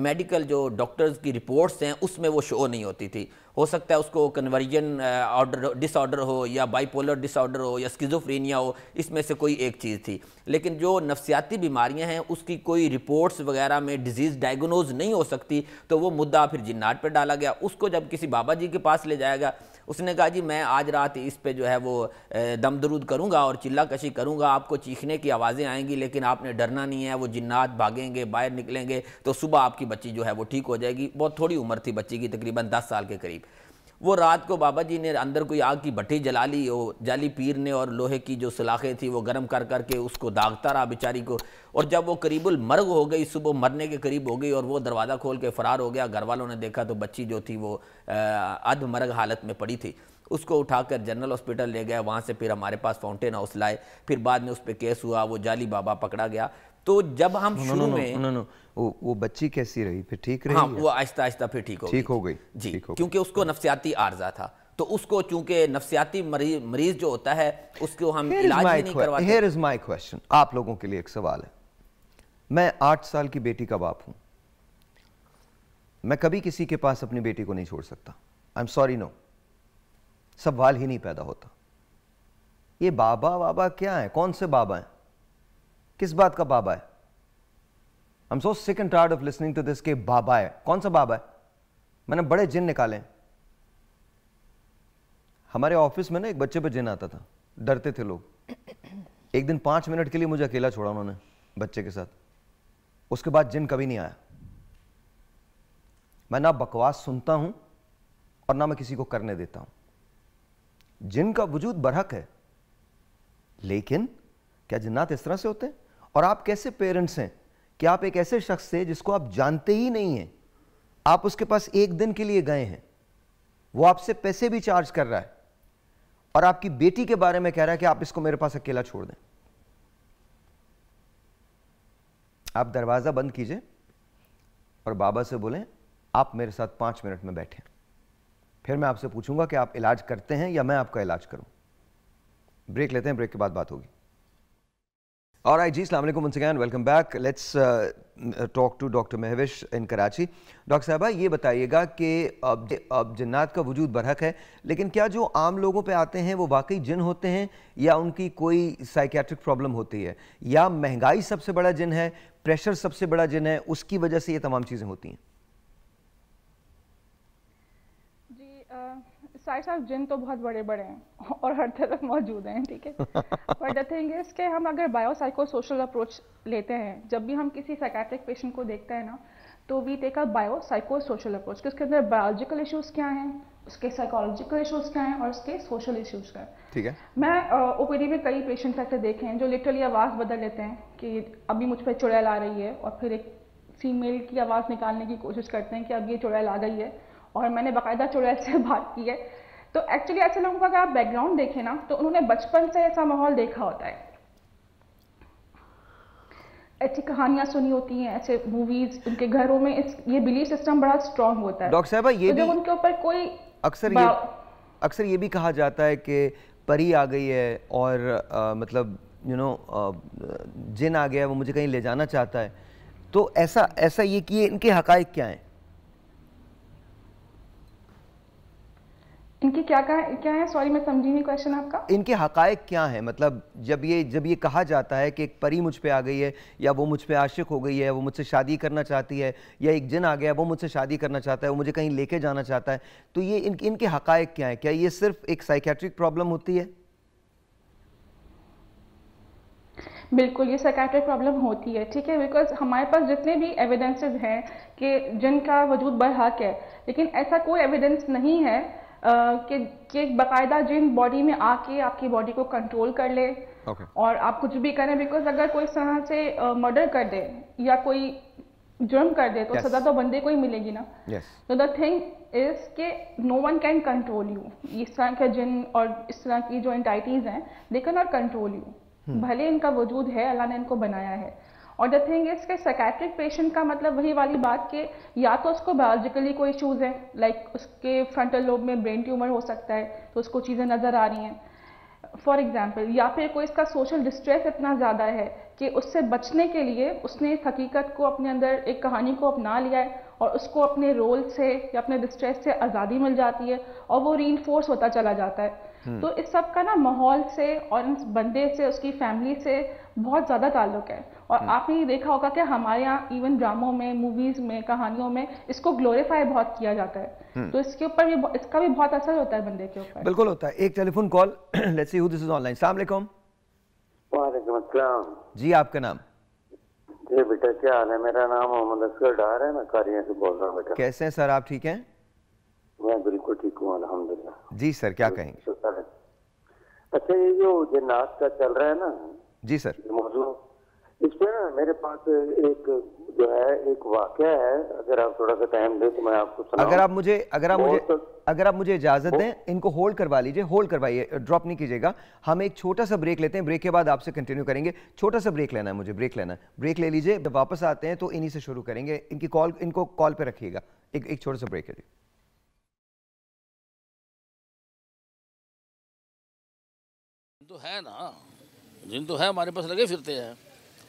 मेडिकल जो डॉक्टर्स की रिपोर्ट्स हैं उसमें वो शो नहीं होती थी। हो सकता है उसको कन्वर्जन डिसऑर्डर हो या बाइपोलर डिसऑर्डर हो या स्किज़ोफ्रेनिया हो, इसमें से कोई एक चीज़ थी। लेकिन जो नफसियाती बीमारियां हैं उसकी कोई रिपोर्ट्स वगैरह में डिजीज़ डायग्नोज नहीं हो सकती, तो वो मुद्दा फिर जिन्नाट पर डाला गया। उसको जब किसी बाबा जी के पास ले जाया गया, उसने कहा जी मैं आज रात इस पर जो है वो दम दरूद करूँगा और चिल्ला कशी करूँगा, आपको चीखने की आवाज़ें आएंगी लेकिन आपने डरना नहीं है, वो जिन्नात भागेंगे बाहर निकलेंगे तो सुबह आपकी बच्ची जो है वो ठीक हो जाएगी। बहुत थोड़ी उम्र थी बच्ची की, तकरीबन 10 साल के करीब। वो रात को बाबा जी ने अंदर कोई आग की भट्टी जला ली, वो जाली पीर ने, और लोहे की जो सलाखें थी वो गर्म कर कर के उसको दागता रहा बेचारी को। और जब वो करीबुल मर्ग हो गई, सुबह मरने के करीब हो गई और वो दरवाज़ा खोल के फ़रार हो गया। घर वालों ने देखा तो बच्ची जो थी वो अधमर्ग हालत में पड़ी थी। उसको उठाकर जनरल हॉस्पिटल ले गए, वहाँ से फिर हमारे पास फाउंटेन हाउस लाए, फिर बाद में उस पर केस हुआ, वो जाली बाबा पकड़ा गया। तो जब हम शुरू में वो बच्ची कैसी रही फिर, ठीक रही? हाँ, वो आहिस्ता आहिस्ता फिर ठीक हो गई जी, क्योंकि उसको नफसियाती आर्जा था। तो उसको चूंकि नफसियाती मरीज जो होता है उसको हम इलाज नहीं करवाते। Here is my question, आप लोगों के लिए एक सवाल है। मैं 8 साल की बेटी का बाप हूं, मैं कभी किसी के पास अपनी बेटी को नहीं छोड़ सकता। आई एम सॉरी, नो, सवाल ही नहीं पैदा होता। ये बाबा बाबा क्या है, कौन से बाबा है, किस बात का बाबा है? I am so sick and tired of listening to this के बाबा है, कौन सा बाबा है? मैंने बड़े जिन निकाले। हमारे ऑफिस में ना एक बच्चे पे जिन आता था, डरते थे लोग। एक दिन 5 मिनट के लिए मुझे अकेला छोड़ा उन्होंने बच्चे के साथ, उसके बाद जिन कभी नहीं आया। मैं ना बकवास सुनता हूं और ना मैं किसी को करने देता हूं। जिन का वजूद बरहक है, लेकिन क्या जिन्नात इस तरह से होते हैं? और आप कैसे पेरेंट्स हैं कि आप एक ऐसे शख्स से जिसको आप जानते ही नहीं हैं, आप उसके पास एक दिन के लिए गए हैं, वो आपसे पैसे भी चार्ज कर रहा है और आपकी बेटी के बारे में कह रहा है कि आप इसको मेरे पास अकेला छोड़ दें। आप दरवाज़ा बंद कीजिए और बाबा से बोलें आप मेरे साथ 5 मिनट में बैठें, फिर मैं आपसे पूछूंगा कि आप इलाज करते हैं या मैं आपका इलाज करूँ। ब्रेक लेते हैं, ब्रेक के बाद बात होगी। Alright, जी, अस्सलाम वालेकुम, once again, welcome back. Let's talk to Dr. Mehwish in Karachi. Doctor साहबा, ये बताइएगा कि अब जिन्नात का वजूद बरहक है, लेकिन क्या जो आम लोगों पे आते हैं वो वाकई जिन होते हैं या उनकी कोई साइकियाट्रिक प्रॉब्लम होती है, या महंगाई सबसे बड़ा जिन है, प्रेशर सबसे बड़ा जिन है, उसकी वजह से ये तमाम चीज़ें होती हैं? साहब, जिन तो बहुत बड़े बड़े हैं और हर तरफ मौजूद हैं, ठीक है। बट द थिंग इज के हम अगर बायोसाइको सोशल अप्रोच लेते हैं, जब भी हम किसी साइकेट्रिक पेशेंट को देखते हैं ना, तो we take a biopsychosocial approach कि उसके अंदर बायोलॉजिकल इश्यूज क्या हैं, उसके साइकोलॉजिकल इश्यूज क्या हैं और उसके सोशल इश्यूज क्या हैं, ठीक है। मैं ओपीडी में कई पेशेंट्स ऐसे देखे हैं जो लिटरली आवाज़ बदल लेते हैं कि अभी मुझ पर चुड़ैल आ रही है, और फिर एक फीमेल की आवाज़ निकालने की कोशिश करते हैं कि अब ये चुड़ैल आ गई है और मैंने बाकायदा चुड़ैल से बात की है। तो एक्चुअली ऐसे लोगों का अगर आप बैकग्राउंड देखें ना, तो उन्होंने बचपन से ऐसा माहौल देखा होता है, ऐसी कहानियां सुनी होती हैं, ऐसे मूवीज, उनके घरों में ये बिलीफ सिस्टम बड़ा स्ट्रांग होता है। डॉक्टर साहब, ये तो भी उनके ऊपर कोई अक्सर ये भी कहा जाता है कि परी आ गई है और मतलब यू नो जिन आ गया है, वो मुझे कहीं ले जाना चाहता है। तो ऐसा ये कि इनके हकायक क्या हैं, इनके क्या है? सॉरी, मैं समझी नहीं क्वेश्चन आपका। इनके हकायक क्या है? मतलब जब ये कहा जाता है कि एक परी मुझ पे आ गई है, या वो मुझ पे आशिक हो गई है, वो मुझसे शादी करना चाहती है, या एक जिन आ गया है, वो मुझसे शादी करना चाहता है, वो मुझे कहीं लेके जाना चाहता है, तो ये इनके हकायक क्या है? क्या ये सिर्फ एक साइकेट्रिक प्रॉब्लम होती है? बिल्कुल, ये साइकेट्रिक प्रॉब्लम होती है, ठीक है। बिकॉज हमारे पास जितने भी एविडेंसेज हैं कि जिनका वजूद बरहक है, लेकिन ऐसा कोई एविडेंस नहीं है कि एक बाकायदा जिन बॉडी में आके आपकी बॉडी को कंट्रोल कर ले और आप कुछ भी करें। बिकॉज अगर कोई इस तरह से मर्डर कर दे या कोई जुर्म कर दे तो सजा तो बंदे को ही मिलेगी ना। तो द थिंग इज के no one can control you. इस तरह के जिन और इस तरह की जो एंटाइटीज हैं, they can not control you, भले इनका वजूद है, अल्लाह ने इनको बनाया है। और द थिंग इज के साइकेट्रिक पेशेंट का मतलब वही वाली बात कि या तो उसको बायोलॉजिकली कोई इशूज़ है, लाइक उसके फ्रंटल लोब में ब्रेन ट्यूमर हो सकता है तो उसको चीज़ें नज़र आ रही हैं, फॉर एग्जाम्पल, या फिर कोई इसका सोशल डिस्ट्रेस इतना ज़्यादा है कि उससे बचने के लिए उसने इस हकीकत को अपने अंदर, एक कहानी को अपना लिया है और उसको अपने रोल से या अपने डिस्ट्रेस से आज़ादी मिल जाती है और वो रीइंफोर्स होता चला जाता है। तो इस सब का ना माहौल से और इस बंदे से, उसकी फैमिली से बहुत ज़्यादा ताल्लुक है। और आपने ये देखा होगा कि हमारे यहाँ इवन ड्रामों में, मूवीज़ में, कहानियों में इसको ग्लोरीफाई बहुत किया जाता है। तो इसके ऊपर भी, इसका भी बहुत असर होता है बंदे के ऊपर। बिल्कुल होता है। एक telephone call, let's see who this is online. अस्सलाम वालेकुम। वालेकुम अस्सलाम जी, आपका नाम? जी बेटा क्या हाल है? मेरा नाम मोहम्मद असगर डार है, मैं कारिया से बोल रहा हूँ बेटा। कैसे हैं सर आप, ठीक हैं? मैं बिल्कुल ठीक हूँ अल्हम्दुलिल्लाह। जी सर क्या कहेंगे? अच्छा ये जो जिन्नात का चल रहा है ना जी सर मौजूद, इस पर मेरे पास एक जो है एक वाकया है, अगर आप थोड़ा सा टाइम दें तो मैं आपको सुनाऊं। अगर आप मुझे इजाजत दें, इनको होल्ड करवा लीजिए, होल्ड करवाइए, ड्रॉप नहीं कीजिएगा। हम एक छोटा सा ब्रेक लेते हैं, ब्रेक के बाद आपसे कंटिन्यू करेंगे। छोटा सा ब्रेक लेना है मुझे, ब्रेक लेना है, ब्रेक ले लीजिए। जब वापस आते हैं तो इन्हीं से शुरू करेंगे, इनकी कॉल, इनको कॉल पर रखिएगा। एक छोटा सा ब्रेक लीजिए। तो है ना जिन तो है हमारे पास लगे फिरते हैं,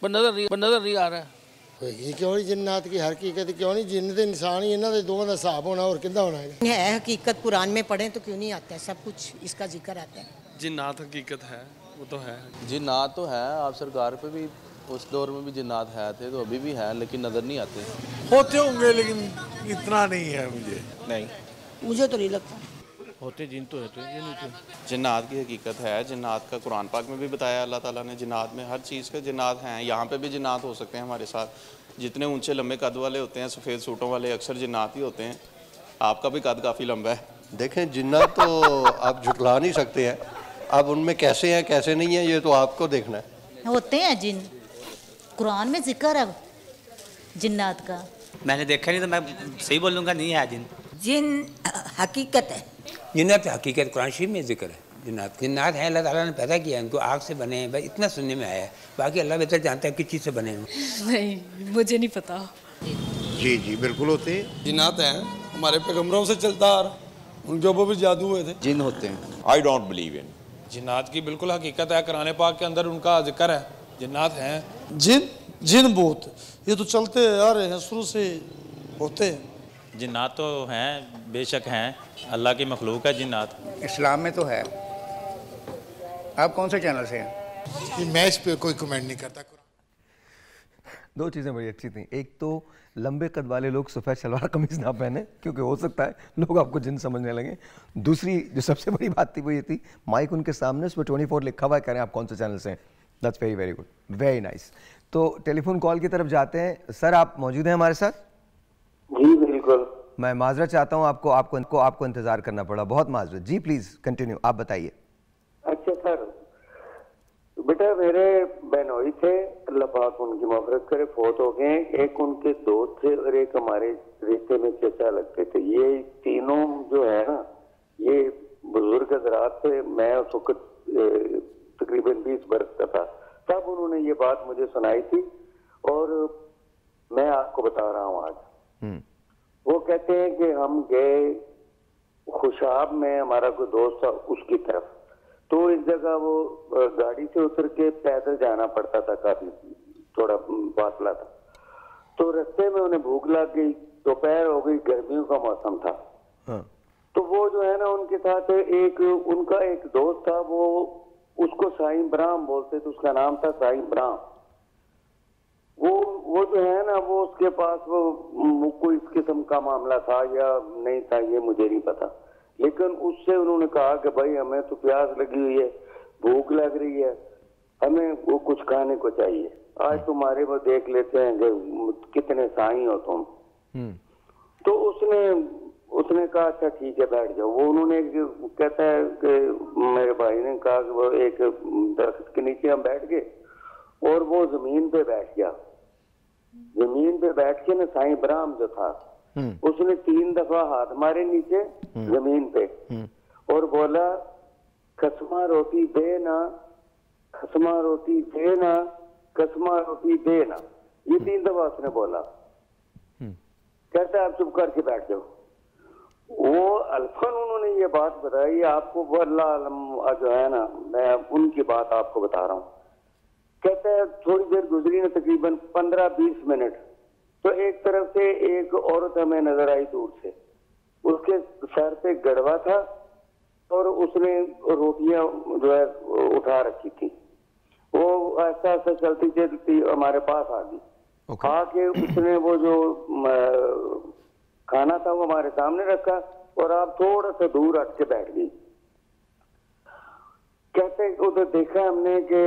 पर नजर नहीं आ रहा है। क्यों नहीं जिन्नात की हकीकत, क्यों नहीं जिन्न इंसान ही इन्होंने दोनों का हिसाब होना और कितना होना है। हकीकत कुरान में पढ़े तो क्यों नहीं आता है, सब कुछ इसका जिक्र आता है। जिन्नात हकीकत है, वो तो है, जिन्नात तो है। आप सरकार पे भी उस दौर में भी जिन्नात है थे, तो अभी भी है, लेकिन नजर नहीं आते। होते होंगे लेकिन इतना नहीं है, मुझे तो नहीं लगता होते। जिन तो होते हैं, जिन्नात की हकीकत है, जिन्नात का कुरान पाक में भी बताया अल्लाह ताला ने, जिन्नात में हर चीज़ के जिन्नात हैं। यहाँ पे भी जिन्नात हो सकते हैं हमारे साथ, जितने ऊंचे लंबे कद वाले होते हैं, सफ़ेद सूटों वाले अक्सर जिन्नात ही होते हैं। आपका भी कद काफ़ी लंबा है। देखें जिन्नात तो आप झुटला नहीं सकते हैं, अब उनमें कैसे हैं कैसे नहीं है ये तो आपको देखना है। होते हैं जिन, कुरान में जिक्र है जिन्नात का, मैंने देखा नहीं तो मैं सही बोलूँगा, नहीं है जिन। जिन हकीकत है, जिन्नात हकीकत कुरान शरीफ में जिक्र है। जिन्नात है, अल्लाह ताला ने पैदा किया इनको, आग से बने हैं, बस इतना सुनने में आया है। बाकी अल्लाह बेहतर जानता है किस चीज़ से बने हैं। नहीं मुझे नहीं पता। जी जी बिल्कुल होते हैं जिन्नात हैं, हमारे पैगम्बरों से चलता आ रहा, उनके ऊपर भी जादू हुए थे। जिन होते हैं, आई डोंट बिलीव इन। जिन्नात की बिल्कुल हकीकत है, कुरान पाक के अंदर उनका जिक्र है, जिन्नात हैं। जिन जिन भूत ये तो चलते आ रहे हैं शुरू से, होते हैं। जिन्नात तो हैं, बेशक हैं, अल्लाह की मखलूक है जिन्नात। इस्लाम में तो है। आप कौन से चैनल से हैं? मैं इस पे कोई कमेंट नहीं करता। दो चीज़ें बड़ी अच्छी थी, एक तो लंबे कद वाले लोग सफ़ेद शलवार कमीज ना पहने क्योंकि हो सकता है लोग आपको जिन समझने लगे। दूसरी जो सबसे बड़ी बात थी वो ये थी, माइक उनके सामने, उस पर 24 लिखा हुआ है, कह रहे हैं आप कौन से चैनल से हैं। That's very very good, very nice. तो टेलीफोन कॉल की तरफ जाते हैं। सर आप मौजूद हैं हमारे साथ? जी बिल्कुल। मैं माजरा चाहता हूँ आपको आपको आपको आपको इंतजार करना पड़ा, बहुत माजरा। जी प्लीज कंटिन्यू, आप बताइए। अच्छा सर बेटा मेरे बहनोई थे, अल्लाह पाक उनकी मफरत करे, फोत हो गए। एक उनके दोस्त थे और एक हमारे रिश्ते में चचा लगते थे। ये तीनों जो है ना ये बुजुर्ग हजरात थे। मैं उस वक्त तकरीबन 20 बरस का था, तब उन्होंने ये बात मुझे सुनाई थी और मैं आपको बता रहा हूँ आज। वो कहते हैं कि हम गए खुशाब में, हमारा कोई दोस्त था उसकी तरफ, तो इस जगह वो गाड़ी से उतर के पैदल जाना पड़ता था, काफी थोड़ा फासला था। तो रास्ते में उन्हें भूख लग गई, दोपहर हो गई, गर्मियों का मौसम था। हाँ। तो वो जो है ना उनके साथ एक उनका एक दोस्त था, वो उसको साईं ब्राह्म बोलते थे, उसका नाम था साईं ब्राह्म। वो जो है ना वो उसके पास वो कोई इस किस्म का मामला था या नहीं था ये मुझे नहीं पता, लेकिन उससे उन्होंने कहा कि भाई हमें तो प्यास लगी हुई है, भूख लग रही है, हमें वो कुछ खाने को चाहिए, आज तुम्हारे वो देख लेते हैं कि कितने साई हो तुम। तो उसने कहा अच्छा ठीक है बैठ जाओ। वो उन्होंने कहता है कि मेरे भाई ने कहा कि वो एक दरख्त के नीचे हम बैठ गए और वो जमीन पे बैठ गया। जमीन पे बैठ के ना साईं ब्राह्म जो था उसने 3 दफा हाथ मारे नीचे जमीन पे और बोला खसमा रोटी दे ना, ये 3 दफा उसने बोला। कहता है आप चुप करके बैठ जाओ। वो अलफन उन्होंने ये बात बताई आपको, वो अल्लाह जो है ना, मैं उनकी बात आपको बता रहा हूँ। कहते हैं थोड़ी देर गुजरी ना, तकरीबन 15-20 मिनट, तो एक तरफ से एक औरत हमें नजर आई दूर से, उसके सर पे गड़वा था और उसने रोटियां जो है उठा रखी थी। वो ऐसा ऐसा चलती चलती हमारे पास आ गई। आके उसने वो जो खाना था वो हमारे सामने रखा और आप थोड़ा सा दूर हट के बैठ गई। कहते उधर देखा हमने कि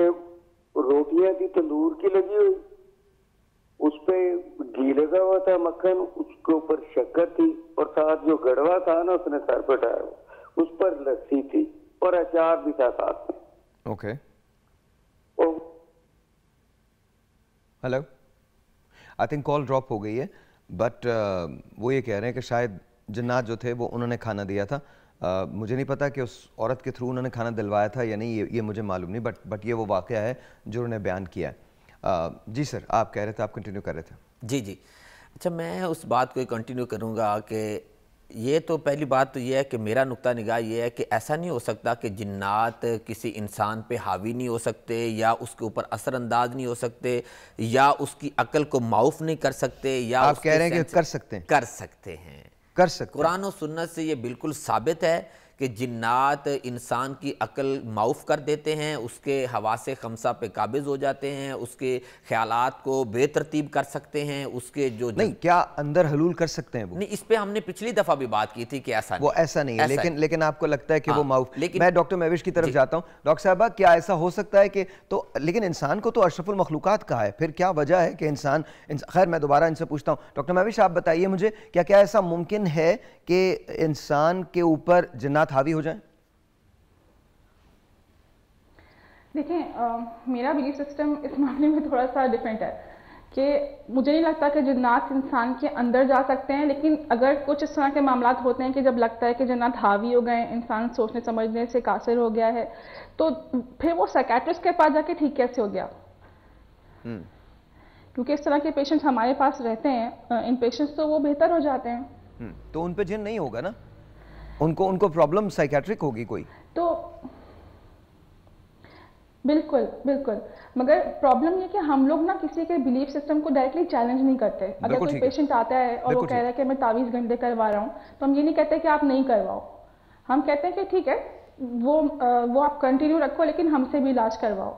रोटियां थी तंदूर की लगी हुई, उस पे घी लगा हुआ था, मक्खन, उसके ऊपर शक्कर थी और साथ जो गड़वा था ना उसने सर पर डाला, उस पर लस्सी थी और अचार भी था साथ में। Okay. Hello, I think call drop हो गई है, बट वो ये कह रहे हैं कि शायद जन्नात जो थे वो उन्होंने खाना दिया था। मुझे नहीं पता कि उस औरत के थ्रू उन्होंने खाना दिलवाया था या नहीं, ये मुझे मालूम नहीं, बट ये वो वाक़या है जो उन्होंने बयान किया है। जी सर, आप कह रहे थे, आप कंटिन्यू कर रहे थे। जी, अच्छा मैं उस बात को कंटिन्यू करूँगा कि ये तो पहली बात तो ये है कि मेरा नुक्ता निगाह ये है कि ऐसा नहीं हो सकता कि जिन्नात किसी इंसान पे हावी नहीं हो सकते या उसके ऊपर असरअंदाज नहीं हो सकते या उसकी अकल को माउफ नहीं कर सकते। या आप कह रहे हैं कि कर सकते हैं। कुरान और सुन्नत से ये बिल्कुल साबित है कि जिन्नात इंसान की अकल माउफ कर देते हैं, उसके हवासे खमसा पे काबिज हो जाते हैं, उसके ख्यालात को बेतरतीब कर सकते हैं, उसके जो नहीं क्या अंदर हलूल कर सकते हैं वो। नहीं, इस पे हमने पिछली दफ़ा भी बात की थी कि ऐसा वो ऐसा नहीं है, लेकिन आपको लगता है कि वो माउफ। लेकिन मैं डॉक्टर महविश की तरफ जाता हूँ। डॉक्टर साहबा, क्या ऐसा हो सकता है कि तो लेकिन इंसान को तो अशरफुल मखलूक़ात कहा है, फिर क्या वजह है कि इंसान, खैर मैं दोबारा इनसे पूछता हूँ। डॉक्टर महविश, आप बताइए मुझे, क्या ऐसा मुमकिन है कि इंसान के ऊपर जिन्नात हावी हो जाए? देखें, मेरा बिलीफ सिस्टम इस मामले में थोड़ा सा डिफरेंट है कि मुझे नहीं लगता कि जिन्नात इंसान के अंदर जा सकते हैं, लेकिन अगर कुछ इस तरह के मामला होते हैं कि जब लगता है कि जिन्नात हावी हो गए, इंसान सोचने समझने से कासिर हो गया है, तो फिर वो साइकेट्रिस्ट के पास जाके ठीक कैसे हो गया? क्योंकि इस तरह के पेशेंट्स हमारे पास रहते हैं, इन पेशेंट्स तो वो बेहतर हो जाते हैं। तो उन पे जिन नहीं होगा ना, उनको प्रॉब्लम साइकेट्रिक होगी कोई तो। बिल्कुल, मगर प्रॉब्लम ये कि हम लोग ना किसी के बिलीफ सिस्टम को डायरेक्टली चैलेंज नहीं करते। अगर कोई पेशेंट आता है और वो कह रहा है कि मैं 24 घंटे करवा रहा हूँ, तो हम ये नहीं कहते कि आप नहीं करवाओ, हम कहते हैं कि ठीक है वो आप कंटिन्यू रखो, लेकिन हमसे भी इलाज करवाओ,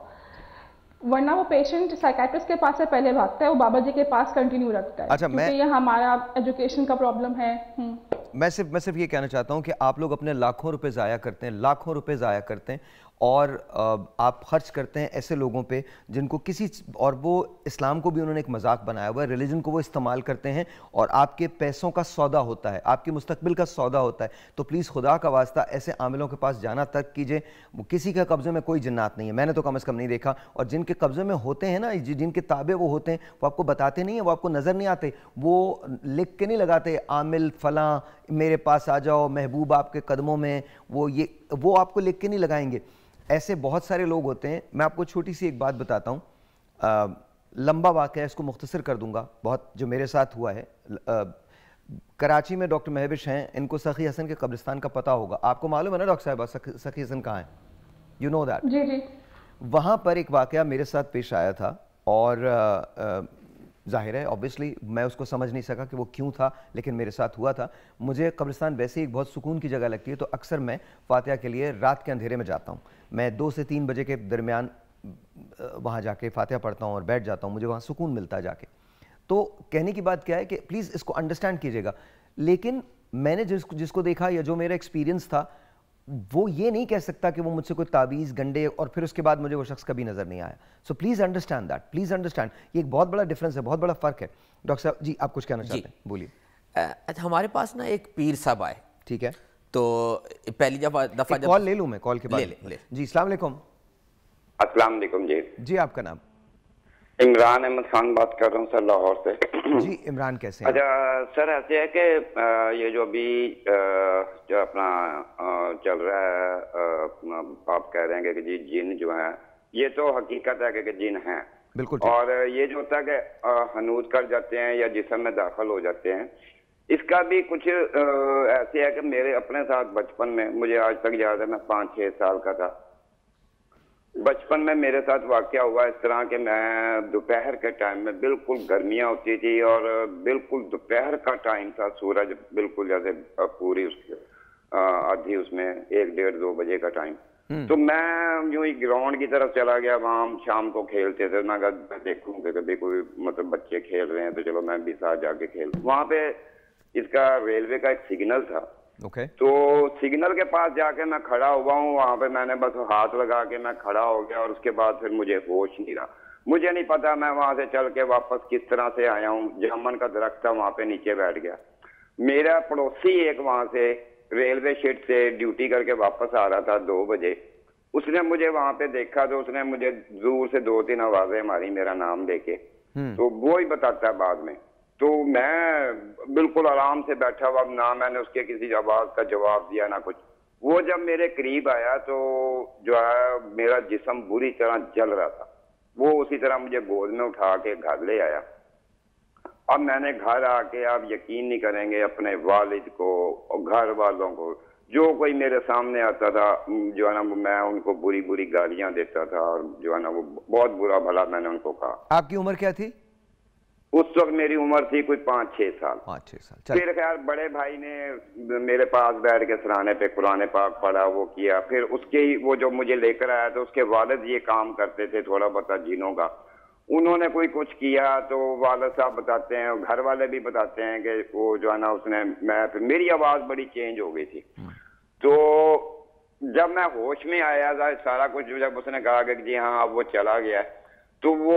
वरना वो पेशेंट साइकेट्रिस्ट के पास से पहले भागता है, वो बाबा जी के पास कंटिन्यू रखता है। अच्छा, मैं ये हमारा एजुकेशन का प्रॉब्लम है। मैं सिर्फ ये कहना चाहता हूँ कि आप लोग अपने लाखों रुपए ज़ाया करते हैं, और आप खर्च करते हैं ऐसे लोगों पे जिनको और वो इस्लाम को भी उन्होंने एक मजाक बनाया हुआ है, रिलीजन को वो इस्तेमाल करते हैं और आपके पैसों का सौदा होता है, आपके मुस्तकबिल का सौदा होता है। तो प्लीज़ खुदा का वास्ता ऐसे आमिलों के पास जाना तर्क कीजिए। किसी के कब्ज़े में कोई जन्नत नहीं है, मैंने तो कम अज़ कम नहीं देखा, और जिनके कब्ज़े में होते हैं ना, जिनके ताबे वो होते हैं, वो आपको बताते नहीं हैं, वो आपको नज़र नहीं आते, वो लिख के नहीं लगाते आमिल फ़लाँ मेरे पास आ जाओ, महबूब आपके कदमों में, वो आपको लिख के नहीं लगाएंगे। ऐसे बहुत सारे लोग होते हैं। मैं आपको छोटी सी एक बात बताता हूँ, लंबा वाक़या है, इसको मुख्तसर कर दूंगा, बहुत जो मेरे साथ हुआ है। कराची में डॉक्टर महविश हैं, इनको सखी हसन के कब्रिस्तान का पता होगा, आपको मालूम है ना डॉक्टर साहब सखी हसन कहाँ हैं, यू नो दैट। जी। वहाँ पर एक वाक़या मेरे साथ पेश आया था और जाहिर है ऑब्वियसली मैं उसको समझ नहीं सका कि वो क्यों था, लेकिन मेरे साथ हुआ था। मुझे कब्रिस्तान वैसे ही एक बहुत सुकून की जगह लगती है, तो अक्सर मैं फातिहा के लिए रात के अंधेरे में जाता हूँ। मैं 2 से 3 बजे के दरमियान वहाँ जाके फातिहा पढ़ता हूँ और बैठ जाता हूँ, मुझे वहाँ सुकून मिलता है जाके। तो कहने की बात क्या है कि प्लीज़ इसको अंडरस्टैंड कीजिएगा, लेकिन मैंने जिसको देखा या जो मेरा एक्सपीरियंस था, वो ये नहीं कह सकता कि वो मुझसे कोई तावीज़, गंडे, और फिर उसके बाद मुझे वो शख्स कभी नज़र नहीं आया। So please understand that, please understand, ये एक बहुत बड़ा डिफरेंस है, बहुत बड़ा फ़र्क है। डॉक्टर साहब जी, आप कुछ कहना चाहते हैं, बोलिए। अच्छा, हमारे पास ना एक पीर साहब आए, ठीक है, तो पहली दफ़ा कॉल ले लूँ मैं, कॉल के बाद जी। अस्सलाम वालेकुम। अस्सलाम वालेकुम जी। जी, आपका नाम? इमरान अहमद खान बात कर रहा हूँ सर, लाहौर से। जी इमरान, कैसे हैं? अच्छा सर, ऐसे है कि ये जो अभी जो अपना चल रहा है, आप कह रहे हैं कि जी जिन जो है, ये तो हकीकत है कि जिन है, बिल्कुल। और ये जो होता है कि हनूद कर जाते हैं या जिस्म में दाखिल हो जाते हैं, इसका भी कुछ ऐसे है कि मेरे अपने साथ बचपन में, मुझे आज तक याद है मैं 5-6 साल का था, बचपन में मेरे साथ वाकया हुआ इस तरह के मैं दोपहर के टाइम में, बिल्कुल गर्मियाँ होती थी और बिल्कुल दोपहर का टाइम था, सूरज बिल्कुल जैसे पूरी उसकी आधी उसमें 1-1.5-2 बजे का टाइम, तो मैं यूं ही ग्राउंड की तरफ चला गया, वहाँ हम शाम को खेलते थे। मैं कहा देखूँ कि कभी कोई मतलब बच्चे खेल रहे हैं तो चलो मैं भी साथ जाके खेल। वहाँ पे इसका रेलवे का एक सिग्नल था, तो सिग्नल के पास जाके मैं खड़ा हुआ हूँ, वहाँ पे मैंने बस हाथ लगा के मैं खड़ा हो गया और उसके बाद फिर मुझे होश नहीं रहा, मुझे नहीं पता मैं वहाँ से चल के वापस किस तरह से आया हूँ। जामन का दरख्त था, वहाँ पे नीचे बैठ गया। मेरा पड़ोसी एक वहाँ से रेलवे शेड से ड्यूटी करके वापस आ रहा था 2 बजे, उसने मुझे वहाँ पे देखा तो उसने मुझे दूर से 2-3 आवाजें मारी मेरा नाम लेके, तो वो ही बताता है बाद में। तो मैं बिल्कुल आराम से बैठा हुआ, ना मैंने उसके किसी आवाज का जवाब दिया ना कुछ। वो जब मेरे करीब आया तो जो है मेरा जिस्म बुरी तरह जल रहा था, वो उसी तरह मुझे गोद में उठा के घर ले आया। अब मैंने घर आके, आप यकीन नहीं करेंगे, अपने वालिद को और घर वालों को, जो कोई मेरे सामने आता था जो है ना, मैं उनको बुरी बुरी गालियां देता था और जो है ना वो बहुत बुरा भला मैंने उनको कहा। आपकी उम्र क्या थी उस वक्त? मेरी उम्र थी कोई 5-6 साल। 5-6 साल। फिर खैर बड़े भाई ने मेरे पास बैठ के सराहने पे कुरान पाक पढ़ा, वो किया। फिर उसके ही वो जो मुझे लेकर आया तो उसके वालिद ये काम करते थे थोड़ा बता जीनों का, उन्होंने कोई कुछ किया तो वालिद साहब बताते हैं, घर वाले भी बताते हैं कि वो जो है ना उसने, मैं फिर मेरी आवाज़ बड़ी चेंज हो गई थी। तो जब मैं होश में आया था सारा कुछ, जब उसने कहा कि जी हाँ अब वो चला गया, तो वो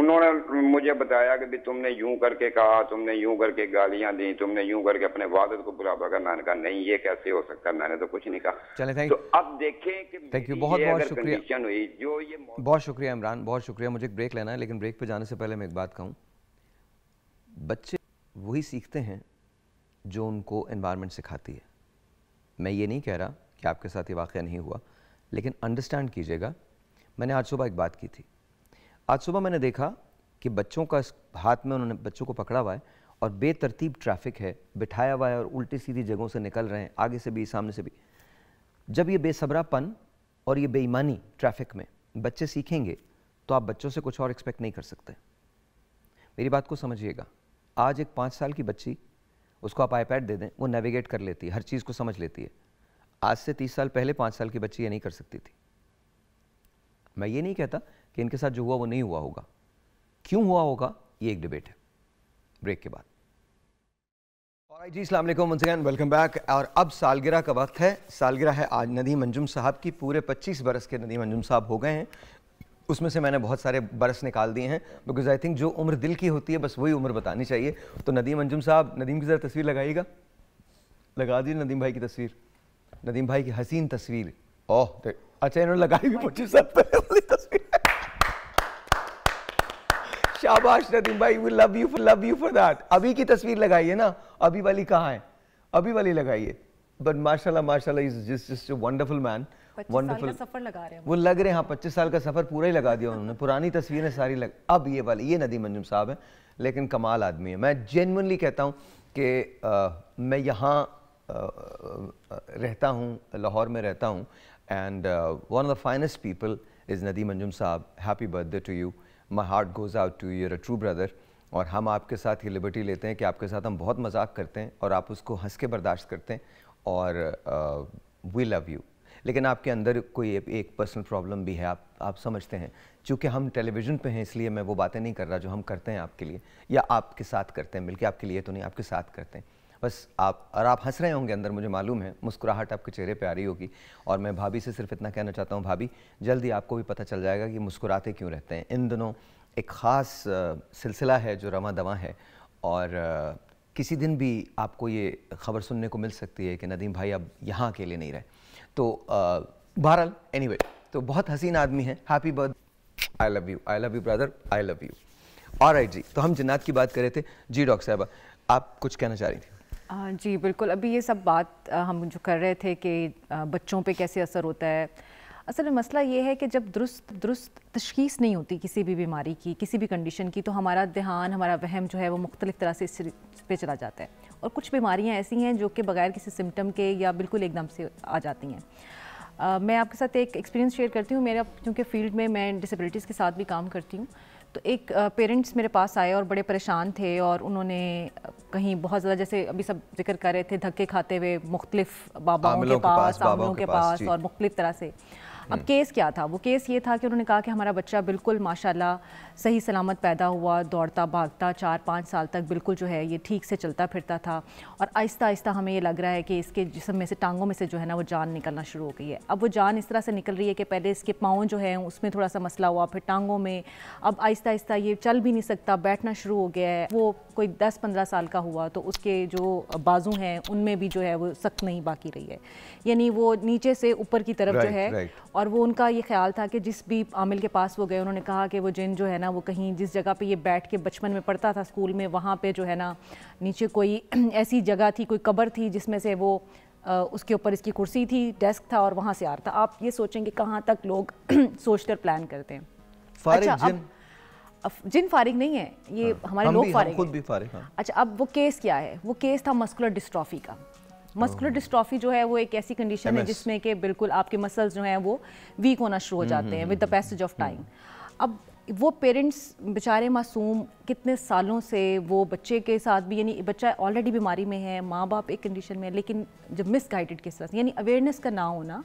उन्होंने मुझे बताया कि भी तुमने यूं करके कहा, तुमने यूं करके गालियां दी, तुमने यूं करके अपने वालिद को बुरा भला। मैंने कहा नहीं ये कैसे हो सकता, मैंने तो कुछ नहीं कहा। चले तो अब देखें कि थैंक यू, बहुत बहुत शुक्रिया। जो ये बहुत शुक्रिया इमरान, बहुत शुक्रिया। मुझे एक ब्रेक लेना है, लेकिन ब्रेक पर जाने से पहले मैं एक बात कहूँ, बच्चे वही सीखते हैं जो उनको एनवायरनमेंट सिखाती है। मैं ये नहीं कह रहा कि आपके साथ ये वाक़या नहीं हुआ, लेकिन अंडरस्टैंड कीजिएगा। मैंने आज सुबह एक बात की थी, आज सुबह मैंने देखा कि बच्चों का हाथ में उन्होंने बच्चों को पकड़ा हुआ है और बेतरतीब ट्रैफिक है, बिठाया हुआ है और उल्टी सीधी जगहों से निकल रहे हैं, आगे से भी सामने से भी। जब ये बेसब्रापन और ये बेईमानी ट्रैफिक में बच्चे सीखेंगे तो आप बच्चों से कुछ और एक्सपेक्ट नहीं कर सकते। मेरी बात को समझिएगा, आज एक 5 साल की बच्ची, उसको आप आईपैड दे दें, वो नेविगेट कर लेती है, हर चीज़ को समझ लेती है। आज से 30 साल पहले 5 साल की बच्ची ये नहीं कर सकती थी। मैं ये नहीं कहता कि इनके साथ जो हुआ वो नहीं हुआ होगा, क्यों हुआ होगा ये एक डिबेट है। ब्रेक के बाद ऑलराइट जी, अस्सलाम वालेकुम वंस अगेन, वेलकम बैक। और अब सालगिरह का वक्त है, सालगिरह है आज नदीम अंजुम साहब की, पूरे 25 बरस के नदीम अंजुम साहब हो गए हैं। उसमें से मैंने बहुत सारे बरस निकाल दिए हैं बिकॉज आई थिंक जो उम्र दिल की होती है बस वही उम्र बतानी चाहिए। तो नदीम अंजुम साहब, नदीम की ज़रा तस्वीर लगाइएगा, लगा दीजिए नदीम भाई की तस्वीर, नदीम भाई की हसीन तस्वीर। ओह अच्छा, इन्होंने लगाई भी 25 साल पहले वाली तस्वीर। शाबाश नदीम भाई, we love you for that. अभी की तस्वीर लगाइए ना, अभी वाली कहाँ है, अभी वाली लगाइए। बट माशाल्लाह माशाल्लाह, is just a wonderful man, wonderful. सफर लगा रहे हैं वो, लग रहे हैं। हाँ, 25 साल का सफर पूरा ही लगा दिया उन्होंने, पुरानी तस्वीरें सारी लग। अब ये वाली, ये नदीम अंजुम साहब है, लेकिन कमाल आदमी है। मैं जेन्युइनली कहता हूँ कि मैं यहाँ रहता हूँ, लाहौर में रहता हूँ, and one of the finest people is Nadeem Anjum Saab. Happy birthday to you, my heart goes out to you, you're a true brother. और हम आपके साथ ये लिबर्टी लेते हैं कि आपके साथ हम बहुत मजाक करते हैं और आप उसको हंस के बर्दाश्त करते हैं, और we love you. लेकिन आपके अंदर कोई एक पर्सनल प्रॉब्लम भी है, आप समझते हैं। चूँकि हम टेलीविज़न पे हैं इसलिए मैं वो बातें नहीं कर रहा जो हम करते हैं आपके लिए, या आपके साथ करते हैं मिलके, आपके लिए तो नहीं, आपके साथ करते हैं बस। आप और आप हंस रहे होंगे अंदर, मुझे मालूम है, मुस्कुराहट आपके चेहरे पे आ रही होगी। और मैं भाभी से सिर्फ इतना कहना चाहता हूँ, भाभी जल्दी आपको भी पता चल जाएगा कि मुस्कुराते क्यों रहते हैं। इन दिनों एक ख़ास सिलसिला है जो रवा दवा है, और किसी दिन भी आपको ये ख़बर सुनने को मिल सकती है कि नदीम भाई अब यहाँ अकेले नहीं रहे। तो बहरहाल एनीवे, तो बहुत हसीन आदमी है। Happy birthday, I love you, I love you brother, I love you. Alright जी, तो हम जन्नत की बात कर रहे थे जी। डॉक्टर साहब आप कुछ कहना चाह रही थी? जी बिल्कुल, अभी ये सब बात हम जो कर रहे थे कि बच्चों पे कैसे असर होता है, असल में मसला ये है कि जब दुरुस्त तशखीस नहीं होती किसी भी बीमारी की, किसी भी कंडीशन की, तो हमारा ध्यान, हमारा वहम जो है वो मुख्तलिफ़ तरह से इस पे चला जाता है। और कुछ बीमारियाँ ऐसी हैं जो कि बग़ैर किसी सिम्टम के या बिल्कुल एकदम से आ जाती हैं। मैं आपके साथ एक एक्सपीरियंस शेयर करती हूँ। मेरा क्योंकि फील्ड में मैं डिसेबिलिटीज़ के साथ भी काम करती हूँ, तो एक पेरेंट्स मेरे पास आए और बड़े परेशान थे और उन्होंने कहीं बहुत ज़्यादा, जैसे अभी सब जिक्र कर रहे थे, धक्के खाते हुए मुख्तलिफ बाबाओं के पास, आमिलों के पास और मुख्तलिफ तरह से। अब केस क्या था, वो केस ये था कि उन्होंने कहा कि हमारा बच्चा बिल्कुल माशाल्लाह सही सलामत पैदा हुआ, दौड़ता भागता 4-5 साल तक बिल्कुल जो है ये ठीक से चलता फिरता था, और आहिस्ता आहिस्ता हमें ये लग रहा है कि इसके जिस्म में से, टांगों में से जो है ना वो जान निकलना शुरू हो गई है। अब वो जान इस तरह से निकल रही है कि पहले इसके पाँव जो है उसमें थोड़ा सा मसला हुआ, फिर टांगों में, अब आहिस्ता आहिस्ता ये चल भी नहीं सकता, बैठना शुरू हो गया है। वो कोई 10-15 साल का हुआ तो उसके जो बाजू हैं उनमें भी जो है वो सख्त नहीं बाकी रही है, यानी वो नीचे से ऊपर की तरफ जो है। और वो उनका ये ख्याल था कि जिस भी आमिल के पास वो गए उन्होंने कहा कि वो जिन जो है ना वो कहीं जिस जगह पे ये बैठ के बचपन में पढ़ता था स्कूल में, वहाँ पे जो है ना नीचे कोई ऐसी जगह थी, कोई कब्र थी जिसमें से वो उसके ऊपर इसकी कुर्सी थी, डेस्क था और वहाँ से आ रहा था। आप ये सोचेंगे कहाँ तक लोग सोचकर प्लान करते हैं। अच्छा, जिन फारिग नहीं है ये हमारे लोग फारिग। अच्छा, अब वो केस क्या है, वो केस था मस्कुलर डिस्ट्रॉफी का। मस्कुलर डिस्ट्रॉफी जो है वो एक ऐसी कंडीशन है जिसमें कि बिल्कुल आपके मसल्स जो हैं वो वीक होना शुरू हो जाते हैं with the passage of time. अब वो पेरेंट्स बेचारे मासूम, कितने सालों से वो बच्चे के साथ भी, यानी बच्चा ऑलरेडी बीमारी में है, माँ बाप एक कंडीशन में है, लेकिन जब मिसगाइडेड किस तरह से, यानी अवेयरनेस का ना होना,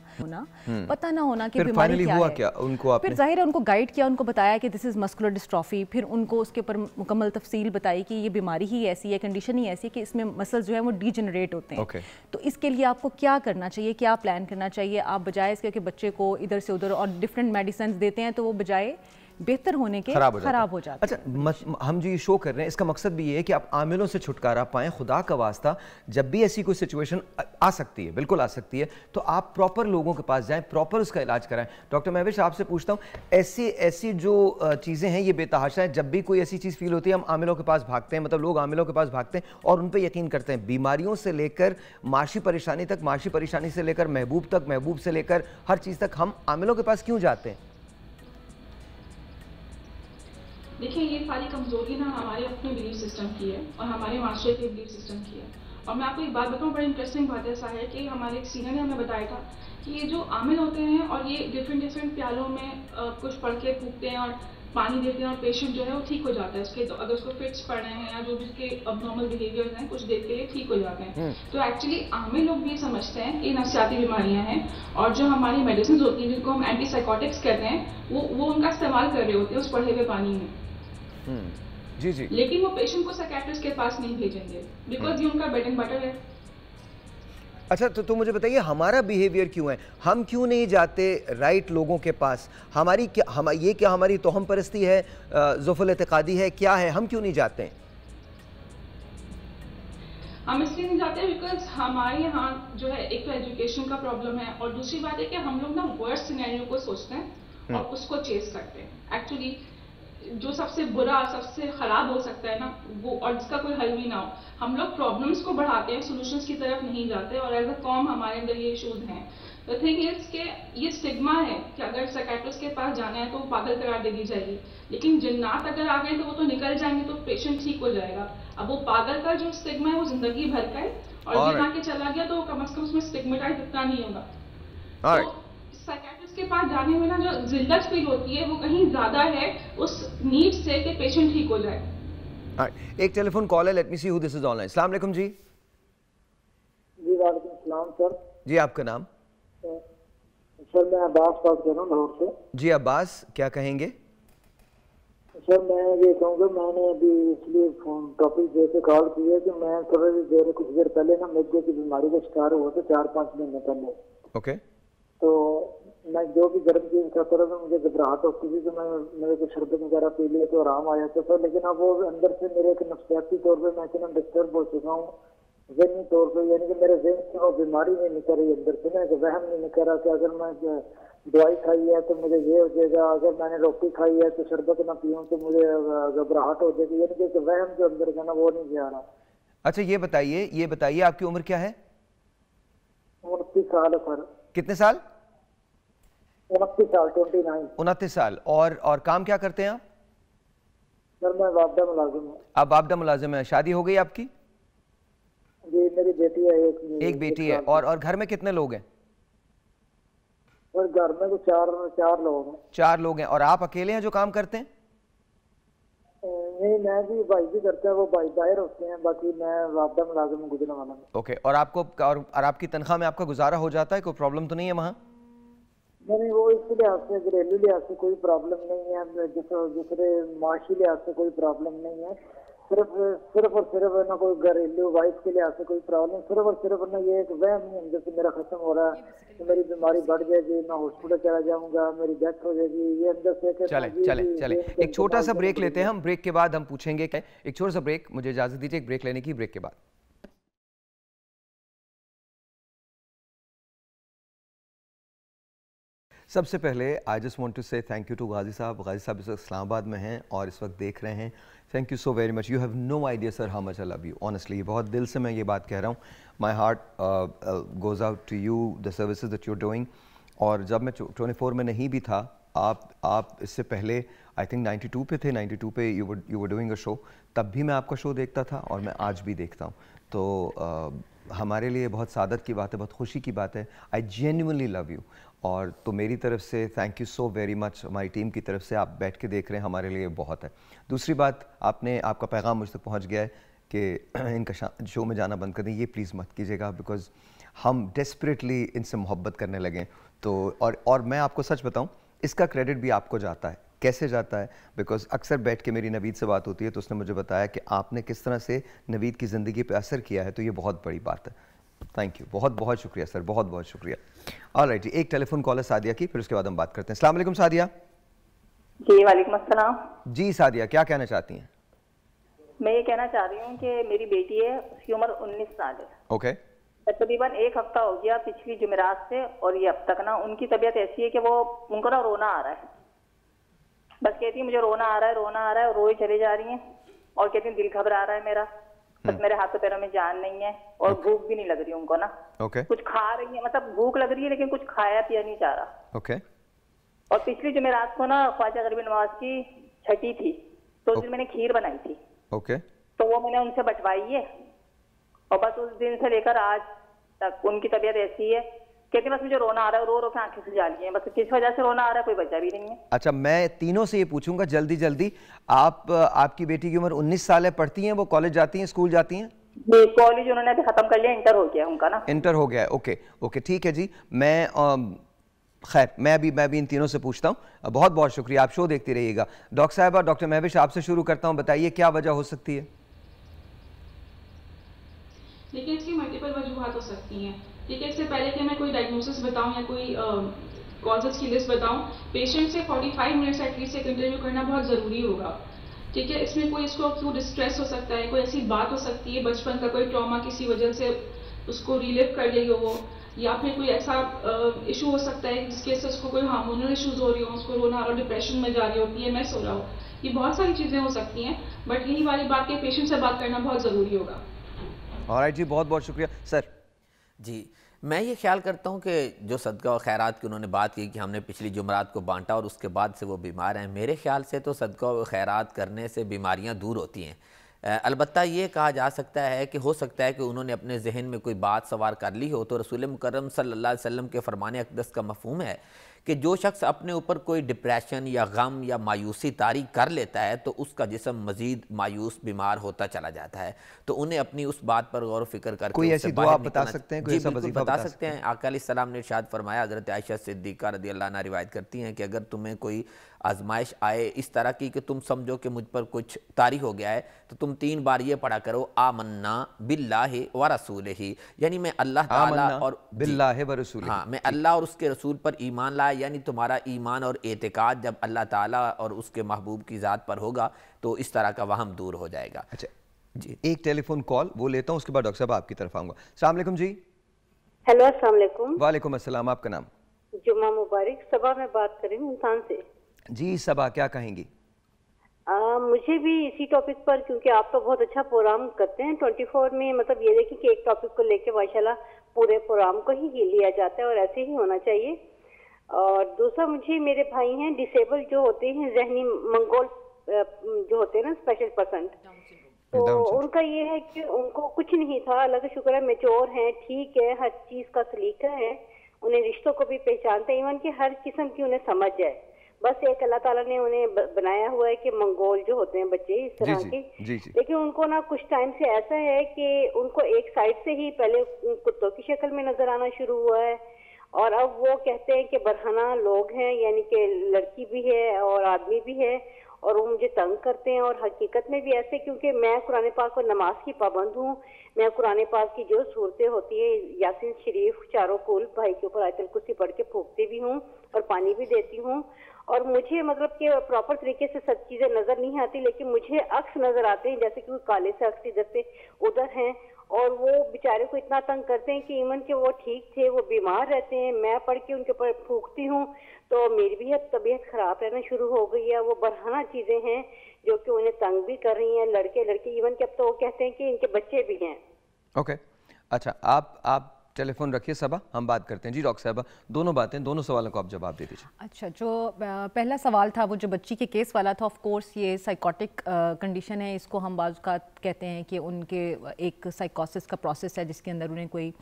पता ना होना कि बीमारी क्या है। उनको फिर जाहिर है उनको गाइड किया, उनको बताया कि दिस इज़ मस्कुलर डिस्ट्रॉफी, फिर उनको उसके ऊपर मुकम्मल तफसील बताई कि ये बीमारी ही ऐसी है, कंडीशन ही ऐसी है कि इसमें मसल जो है वो डीजनरेट होते हैं, तो इसके लिए आपको क्या करना चाहिए, क्या प्लान करना चाहिए। आप बजाय इसके कि बच्चे को इधर से उधर और डिफरेंट मेडिसिन देते हैं तो वो बजाय बेहतर होने के खराब हो जाता है। अच्छा, हम जो ये शो कर रहे हैं इसका मकसद भी ये है कि आप आमिलों से छुटकारा पाएं। खुदा का वास्ता, जब भी ऐसी कोई सिचुएशन आ सकती है, बिल्कुल आ सकती है, तो आप प्रॉपर लोगों के पास जाएं, प्रॉपर उसका इलाज कराएं। डॉक्टर महविश, आपसे पूछता हूँ, ऐसी जो चीज़ें हैं ये बेतहाशा है, जब भी कोई ऐसी चीज़ फील होती है हम आमिलों के पास भागते हैं, मतलब लोग आमिलों के पास भागते हैं और उन पर यकीन करते हैं। बीमारियों से लेकर माशी परेशानी तक, माशी परेशानी से लेकर महबूब तक, महबूब से लेकर हर चीज़ तक हम आमिलों के पास क्यों जाते हैं? देखिए, ये सारी कमजोरी ना हमारे अपने बिलीफ सिस्टम की है और हमारे माशरे के बिलीफ सिस्टम की है। और मैं आपको एक बात बताऊँ, बड़ी इंटरेस्टिंग बात ऐसा है कि हमारे एक सीनियर ने हमें बताया था कि ये जो आमिल होते हैं और ये डिफरेंट प्यालों में कुछ पड़ के फूकते हैं और पानी देते हैं और पेशेंट जो है वो ठीक हो जाता है उसके, तो अगर उसको फिट्स पड़ रहे हैं या जो भी उसके अबनॉर्मल बिहेवियर्स हैं कुछ देर के लिए ठीक हो जाते हैं। तो एक्चुअली आमिल लोग भी समझते हैं ये नफसियाती बीमारियां हैं और जो हमारी मेडिसिन होती हैं जिनको हम एंटीसाइकोटिक्स कहते हैं वो उनका इस्तेमाल कर रहे होते हैं उस पड़े हुए पानी में। जी। लेकिन वो पेशेंट को साइकियाट्रिस्ट के पास नहीं भेजेंगे बिकॉज ये उनका ब्रेड एंड बटर है। अच्छा, तो मुझे बताइए हमारा बिहेवियर क्यों है, हम क्यों नहीं जाते राइट लोगों के पास? हमारी क्या हमारी तोहम परस्ती है, जुफल एतकादी है, क्या है, हम क्यों नहीं जाते हैं? हम इसलिए नहीं जाते बिकॉज हमारे यहाँ जो है एक तो एजुकेशन का प्रॉब्लम है और दूसरी बात है कि हम लोग ना वर्स्ट सिनेरियो को सोचते हैं और उसको चेस करते हैं। एक्चुअली जो सबसे बुरा, सबसे खराब हो सकता है ना वो, और जिसका कोई हल भी ना हो, हम लोग प्रॉब्लम्स को बढ़ाते हैं, सॉल्यूशंस की तरफ नहीं जाते। और एज अ कॉम हमारे अंदर ये इशूज हैं। द थिंग इज के ये स्टिग्मा है कि अगर साइकियाट्रिस्ट के पास जाना है तो पागल करार दे दी जाएगी, लेकिन जिन्नात अगर आ गए तो वो तो निकल जाएंगे तो पेशेंट ठीक हो जाएगा। अब वो पागल का जो स्टिग्मा है वो जिंदगी भर का है और जिन्ना के चला गया तो कम अज कम उसमें स्टिग्मेटाइज इतना नहीं होगा। साइकियाट्रिस्ट के पास जाने में ना जो जिल्लत फील होती है वो कहीं ज्यादा है उस नीड से कि पेशेंट ठीक हो जाए। एक टेलीफोन कॉल है, let me see who this is online. अस्सलाम वालेकुम जी। जी वालेकुम सलाम सर। जी आपका नाम? सर मैं अब्बास बात कर रहा हूँ लाहौर से। जी अब्बास, क्या कहेंगे? सर मैं ये कहूँगा, मैंने अभी इसलिए फोन टॉपिक जैसे कॉल की है कि मैं थोड़ी देर कुछ देर पहले ना मेदे की बीमारी का शिकार हुआ था 4-5 महीने पहले। ओके। तो मैं जो भी गर्म चीज खाता था मुझे घबराहट होती थी तो मैंने कुछ शरबत वगैरह पी लिया तो आराम आया था। लेकिन अब वो अंदर से मेरे एक नफसियाती तौर पर मैं इतना डिस्टर्ब हो चुका हूँ जहनी तौर पर, यानी कि मेरे जहन से वो बीमारी नहीं निकल रही अंदर से ना, वहम नहीं निकल रहा कि अगर मैं दवाई खाई है तो मुझे ये हो जाएगा, अगर मैंने रोटी खाई है तो शरबत ना पीऊँ तो मुझे घबराहट हो जाएगी, यानी कि वहम जो अंदर का ना वो नहीं जा रहा। अच्छा ये बताइए आपकी उम्र क्या है? 29 साल है सर। कितने साल? 29 साल। और काम क्या करते हैं आप? सर मैं वापदा मुलाजिम हूँ। आप वापदा मुलाजिम हैं। शादी हो गई आपकी? जी मेरी बेटी है, एक बेटी है। और घर में कितने लोग हैं? सर घर में तो चार लोग हैं। और आप अकेले हैं जो काम करते हैं? नहीं, मैं भी भाई भी करते हैं, वो भाई बाहर होते हैं, बाकी मैं वापदा मुलाजिम गुजरने वाला हूँ। ओके। और आपको और आपकी तनख्वाह में आपका गुजारा हो जाता है? कोई प्रॉब्लम तो नहीं है वहाँ? नहीं, वो इस लिहाज से घरेलू लिहाज से कोई प्रॉब्लम नहीं है, दूसरे माशी लिहाज से कोई प्रॉब्लम नहीं है, सिर्फ और सिर्फ ना कोई घरेलू वाइफ के लिहाज से कोई प्रॉब्लम, सिर्फ और सिर्फ ना ये एक वहम नहीं है जैसे मेरा खत्म हो रहा है कि मेरी बीमारी बढ़ जाएगी, मैं हॉस्पिटल चला जाऊंगा, मेरी डेथ हो जाएगी, ये अंदर से। चले एक छोटा सा ब्रेक लेते हैं हम, ब्रेक के बाद हम पूछेंगे। एक छोटा सा ब्रेक, मुझे इजाजत दीजिए एक ब्रेक लेने की, ब्रेक के बाद। सबसे पहले I just want to say thank you to Ghazi साहब। गाजी साहब इस वक्त इस्लामाबाद में हैं और इस वक्त देख रहे हैं। Thank you so very much. You have no idea sir how much I love you. Honestly बहुत दिल से मैं ये बात कह रहा हूँ। My heart goes out to you, the services that you are doing. और जब मैं 24 में नहीं भी था, आप इससे पहले आई थिंक 92 पे थे, 92 पे you were doing a show, तब भी मैं आपका शो देखता था और मैं आज भी देखता हूँ। तो हमारे लिए बहुत सादत की बात है, बहुत खुशी की बात है। I genuinely love you. और तो मेरी तरफ से thank you so very much. हमारी टीम की तरफ से आप बैठ के देख रहे हैं, हमारे लिए बहुत है। दूसरी बात, आपका पैगाम मुझ तक पहुंच गया है कि इनका शो में जाना बंद कर दें, ये प्लीज़ मत कीजिएगा, बिकॉज़ हम डेस्परेटली इनसे मोहब्बत करने लगें। तो और मैं आपको सच बताऊं, इसका क्रेडिट भी आपको जाता है। कैसे जाता है? बिकॉज़ अक्सर बैठ के मेरी नवीद से बात होती है, तो उसने मुझे बताया कि आपने किस तरह से नवीद की ज़िंदगी पर असर किया है, तो ये बहुत बड़ी बात है। थैंक यू, बहुत बहुत शुक्रिया सर, बहुत बहुत शुक्रिया। ऑलराइट जी, एक टेलीफोन कॉलर सादिया की, फिर उसके बाद हम बात करते हैं। अस्सलाम वालेकुम सादिया। जी वालेकुम अस्सलाम। जी सादिया, क्या कहना चाहती हैं? मैं ये कहना चाह रही हूँ कि मेरी बेटी है, उसकी उम्र 19 साल है। ओके। तकरीबन एक हफ्ता हो गया पिछली जुमेरात से और ये अब तक ना उनकी तबीयत ऐसी है कि वो उनको ना रोना आ रहा है, बस कहती है मुझे रोना आ रहा है, रोना आ रहा है, रोए चले जा रही है और कहती है दिल घबरा रहा है मेरा, बस मेरे हाथों पैरों में जान नहीं है और भूख भी नहीं लग रही उनको ना। कुछ खा रही है, मतलब भूख लग रही है लेकिन कुछ खाया पिया नहीं जा रहा। और पिछली जुमेरात को ना ख्वाजा गरीब नवाज की छठी थी, तो उस दिन मैंने खीर बनाई थी। तो वो मैंने उनसे बंटवाई है और बस उस दिन से लेकर आज तक उनकी तबीयत ऐसी है, कहते बस मुझे रोना आ रहा है, रो रो के आंखें सुझा ली हैं, बस किस वजह से रोना आ रहा है कोई वजह भी नहीं है। अच्छा, मैं तीनों से ये पूछूंगा जल्दी जल्दी, आपकी बेटी की उम्र 19 साल है, पढ़ती हैं वो, कॉलेज जाती हैं, स्कूल जाती हैं? जी कॉलेज उन्होंने अभी खत्म कर लिया, इंटर हो गया उनका ना। इंटर हो गया है, ओके ओके ठीक है जी। खैर मैं भी इन तीनों से पूछता हूँ। बहुत बहुत शुक्रिया, आप शो देखते रहिएगा। डॉक्टर साहब और डॉक्टर महवेश, आपसे शुरू करता हूँ, बताइए क्या वजह हो सकती है? देखिए इसकी मल्टीपल वजूहत हो सकती हैं। ठीक है, इससे पहले कि मैं कोई डायग्नोसिस बताऊं या कोई कॉजेस की लिस्ट बताऊं, पेशेंट से 45 मिनट्स एटलीस्ट एक इंटरव्यू करना बहुत ज़रूरी होगा। ठीक है, इसमें कोई इसको क्यों डिस्ट्रेस हो सकता है, कोई ऐसी बात हो सकती है, बचपन का कोई ट्रॉमा किसी वजह से उसको रिलीव कर रही हो वो, या फिर कोई ऐसा इशू हो सकता है जिसके से उसको कोई हार्मोनल इशूज़ हो रही हो, उसको रोना आ रहा हो, डिप्रेशन में जा रही हो, PMS हो रहा हो, ये बहुत सारी चीज़ें हो सकती हैं। बट यही वाली बात कि पेशेंट से बात करना बहुत ज़रूरी होगा। ऑलराइट जी, बहुत बहुत शुक्रिया सर। जी मैं ये ख्याल करता हूँ कि जो सदका और खैरात की उन्होंने बात की कि हमने पिछली जुमरात को बांटा और उसके बाद से वो बीमार हैं, मेरे ख्याल से तो सदका और खैरात करने से बीमारियाँ दूर होती हैं। अलबत्ता ये कहा जा सकता है कि हो सकता है कि उन्होंने अपने जहन में कोई बात सवार कर ली हो, तो रसूल मुकर्रम सल्लल्लाहु अलैहि वसल्लम के फरमान अक़दस का मफ़हूम है कि जो शख्स अपने ऊपर कोई डिप्रेशन या गम या मायूसी तारी कर लेता है तो उसका जिस्म मज़ीद मायूस बीमार होता चला जाता है। तो उन्हें अपनी उस बात पर गौर फ़िक्र करके कोई ऐसी दुआ आप बता सकते हैं? जी बिल्कुल बता सकते हैं। आका अलैहिस्सलाम ने इरशाद फरमाया, हज़रत आयशा सिद्दीक़ा रदियल्लाहु अन्हा रिवायत करती हैं कि अगर तुम्हें कोई आजमाइश आए इस तरह की कि तुम समझो कि मुझ पर कुछ तारी हो गया है, तो तुम 3 बार ये पढ़ा करो, आमन्ना बिल्लाहि व रसूलिही, यानी मैं अल्लाह ताला और बिल्लाहि व रसूलिही, हाँ मैं अल्लाह और उसके रसूल पर ईमान लाया, यानी तुम्हारा ईमान और एतिकाद जब अल्लाह ताला और उसके महबूब की ज़ात पर होगा तो इस तरह का वहम दूर हो जाएगा। अच्छा जी, एक टेलीफोन कॉल वो लेता हूँ, उसके बाद डॉक्टर साहब आपकी तरफ आऊँगा। अस्सलाम वालेकुम जी। हेलो अस्सलाम वालेकुम। वालेकुम अस्सलाम। आपका नाम? जुम्मा मुबारक। सबा मैं बात कर रही हूँ मुल्तान से। जी सबा, क्या कहेंगी? मुझे भी इसी टॉपिक पर, क्योंकि आप तो बहुत अच्छा प्रोग्राम करते हैं 24 में, मतलब ये देखिए कि एक टॉपिक को लेके माशाल्लाह पूरे प्रोग्राम को ही लिया जाता है और ऐसे ही होना चाहिए। और दूसरा मुझे मेरे भाई हैं डिसेबल जो होते हैं, जहनी मंगोल जो होते हैं ना स्पेशल पर्सन, तो उनका ये है कि उनको कुछ नहीं था। अल्लाह का शुक्र है मेच्योर हैं, ठीक है, हर चीज का सलीका है, उन्हें रिश्तों को भी पहचानते हैं, इवन कि हर किस्म की उन्हें समझ है। बस एक अल्लाह ताला ने उन्हें बनाया हुआ है कि मंगोल जो होते हैं बच्चे इस तरह के, लेकिन उनको ना कुछ टाइम से ऐसा है कि उनको एक साइड से ही पहले कुत्तों की शक्ल में नजर आना शुरू हुआ है, और अब वो कहते हैं कि बरहना लोग हैं, यानी कि लड़की भी है और आदमी भी है, और वो मुझे तंग करते हैं। और हकीकत में भी ऐसे, क्योंकि मैं कुरान पाक और नमाज की पाबंद हूँ, मैं कुरान पाक की जो सूरतें होती है यासीन शरीफ चारों कुल भाई के ऊपर आयतुल कुर्सी पढ़ के फूकती भी हूँ और पानी भी देती हूँ, और मुझे मतलब कि प्रॉपर तरीके से सब चीज़ें नज़र नहीं आती, लेकिन मुझे अक्स नज़र आते हैं, जैसे कि वो काले से अक्स इधर से उधर हैं, और वो बेचारे को इतना तंग करते हैं कि इवन के वो ठीक थे, वो बीमार रहते हैं, मैं पढ़ के उनके ऊपर फूकती हूँ तो मेरी भी तबीयत ख़राब रहना शुरू हो गई है। वो बरहाना चीज़ें हैं जो कि उन्हें तंग भी कर रही हैं, लड़के लड़के इवन के अब तो वो कहते हैं कि इनके बच्चे भी हैं। ओके, अच्छा, आप टेलीफोन रखिए साहबा, हम बात करते हैं। जी डॉक्टर साहबा, दोनों बातें, दोनों सवालों को आप जवाब दे दीजिए। अच्छा, जो पहला सवाल था वो जो बच्ची के केस वाला था, ऑफ कोर्स ये साइकोटिक कंडीशन है, इसको हम बाज़ औक़ात कहते हैं कि उनके एक साइकोसिस का प्रोसेस है जिसके अंदर उन्हें कोई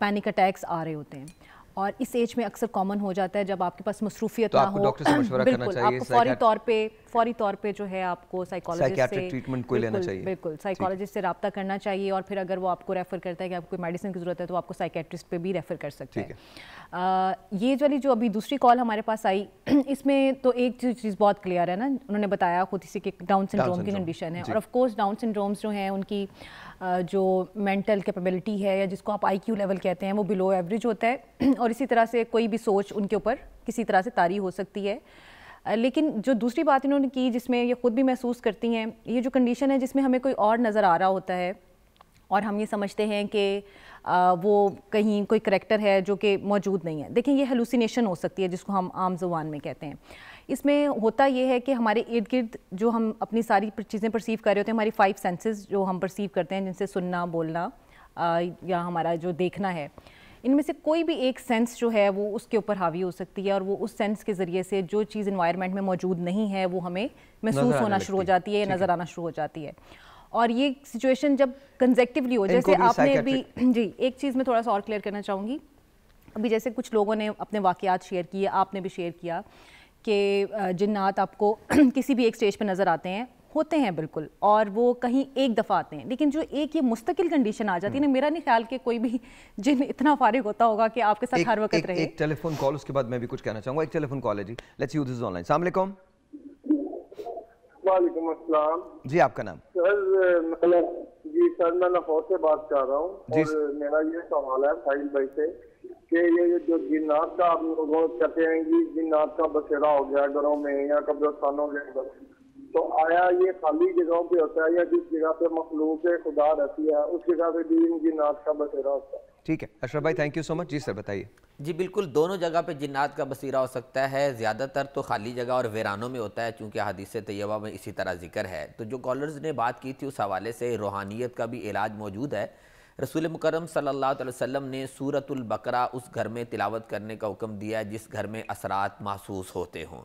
पैनिक अटैक्स आ रहे होते हैं, और इस एज में अक्सर कॉमन हो जाता है जब आपके पास मसरूफियत ना हो। बिल्कुल, आपको फौरी तौर पे जो है आपको साइकोलॉजिस्ट से ट्रीटमेंट को लेना चाहिए, बिल्कुल साइकोलॉजिस्ट से रब्ता करना चाहिए, और फिर अगर वो आपको रेफ़र करता है कि आपको मेडिसिन की ज़रूरत है तो आपको साइकेट्रिस्ट पे भी रेफ़र कर सकते हैं। ये वाली जो अभी दूसरी कॉल हमारे पास आई, इसमें तो एक चीज़ बहुत क्लियर है ना, उन्होंने बताया खुद इसी के डाउन सिंड्रोम की कंडीशन है, और ऑफकोर्स डाउन सिंड्रोम्स जो हैं उनकी जो मेंटल कैपेबिलिटी है या जिसको आप IQ लेवल कहते हैं वो बिलो एवरेज होता है, और इसी तरह से कोई भी सोच उनके ऊपर किसी तरह से तारी हो सकती है। लेकिन जो दूसरी बात इन्होंने की जिसमें ये ख़ुद भी महसूस करती हैं, ये जो कंडीशन है जिसमें हमें कोई और नज़र आ रहा होता है और हम ये समझते हैं कि वो कहीं कोई करैक्टर है जो कि मौजूद नहीं है। देखिए, ये हेलुसिनेशन हो सकती है जिसको हम आम जुबान में कहते हैं। इसमें होता ये है कि हमारे इर्द गिर्द जो हम अपनी सारी चीज़ें परसीव कर रहे होते हैं, हमारी 5 सेंसेस जो हम परसीव करते हैं जिनसे सुनना, बोलना या हमारा जो देखना है, इनमें से कोई भी एक सेंस जो है वो उसके ऊपर हावी हो सकती है, और वो उस सेंस के ज़रिए से जो चीज़ इन्वायरमेंट में मौजूद नहीं है वो हमें महसूस होना शुरू हो जाती है, नज़र आना शुरू हो जाती है। और ये सिचुएशन जब कंजेक्टिवली हो, जैसे आपने भी जी एक चीज़ में थोड़ा सा और क्लियर करना चाहूँगी, अभी जैसे कुछ लोगों ने अपने वाक़ियात शेयर किए, आपने भी शेयर किया कि जिन्नात आपको किसी भी एक स्टेज पर नज़र आते हैं, होते हैं बिल्कुल, और वो कहीं एक दफ़ा आते हैं, लेकिन जो एक ये मुस्तकिल कंडीशन आ जाती है ना, मेरा नहीं ख्याल कि कोई भी जिन इतना फारिग होता होगा कि आपके साथ हर वक्त रहे। एक टेलीफोन कॉल, उसके बाद मैं भी कुछ कहना चाहूँगा। एक टेलीफोन कॉल है जी, लेट्स यू दिस ऑनलाइन। अस्सलाम वालेकुम। वालेकुम अस्सलाम जी, आपका नाम? सर जी, सर मैं लाहौर से बात कर रहा हूँ, और मेरा ये सवाल है साहिल भाई से कि ये जो जिन्नात का आप लोगों कहते हैं कि जिन्नात का बसेरा हो गया घरों में या कब्रिस्तानों के अंदर, तो आया ये खाली जगहों पे होता है या जिस जगह पे मखलूक खुदा रहती है उस जगह पे भी इन जिन्नात का बसेरा होता है? ठीक है अशरफ भाई, थैंक यू सो मच। जी सर बताइए। जी बिल्कुल, दोनों जगह पे जिन्नात का बसीरा हो सकता है, ज़्यादातर तो खाली जगह और वीरानों में होता है, क्योंकि हदीस तैयबा में इसी तरह जिक्र है। तो जो कॉलर्स ने बात की थी उस हवाले से रूहानियत का भी इलाज मौजूद है। रसूल मुकर्रम सल्लल्लाहु अलैहि वसल्लम ने सूरतुल बकरा उस घर में तिलावत करने का हुक्म दिया है जिस घर में असरात महसूस होते हों।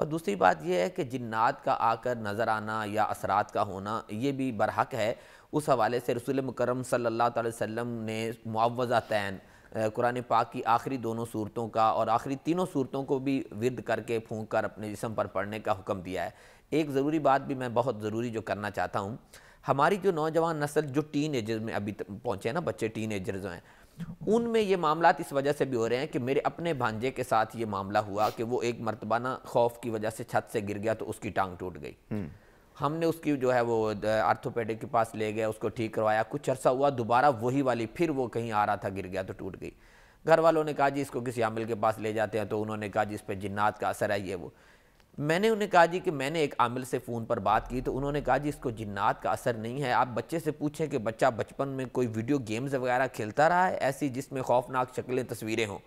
और दूसरी बात यह है कि जिन्नात का आकर नज़र आना या असरात का होना ये भी बरहक है। उस हवाले से रसूल मुकर्रम सल्लल्लाहु अलैहि वसल्लम ने मुअव्वज़तैन कुरान पाक की आखिरी दोनों सूरतों का और आखिरी तीनों सूरतों को भी विर्द करके फूंक कर अपने जिस्म पर पढ़ने का हुक्म दिया है। एक ज़रूरी बात भी मैं बहुत ज़रूरी जो करना चाहता हूँ, हमारी जो नौजवान नस्ल जो टीन एजर्स में अभी पहुँचे हैं ना, बच्चे टीन एजर्स हैं, उनमें ये मामलात इस वजह से भी हो रहे हैं कि मेरे अपने भांजे के साथ ये मामला हुआ कि वो एक मरतबा ना खौफ की वजह से छत से गिर गया तो उसकी टांग टूट गई। हमने उसकी जो है वो आर्थोपेडिक के पास ले गए, उसको ठीक करवाया, कुछ अरसा हुआ, दोबारा वही वाली फिर वो कहीं आ रहा था, गिर गया तो टूट गई। घर वालों ने कहा जी इसको किसी आमिल के पास ले जाते हैं, तो उन्होंने कहा जी इस पर जिन्नात का असर है ये वो। मैंने उन्हें कहा जी कि मैंने एक आमिल से फ़ोन पर बात की, तो उन्होंने कहा जी इसको जिन्नात का असर नहीं है। आप बच्चे से पूछें कि बच्चा बचपन में कोई वीडियो गेम्स वगैरह खेलता रहा है ऐसी जिसमें खौफनाक शक्लें तस्वीरें हों,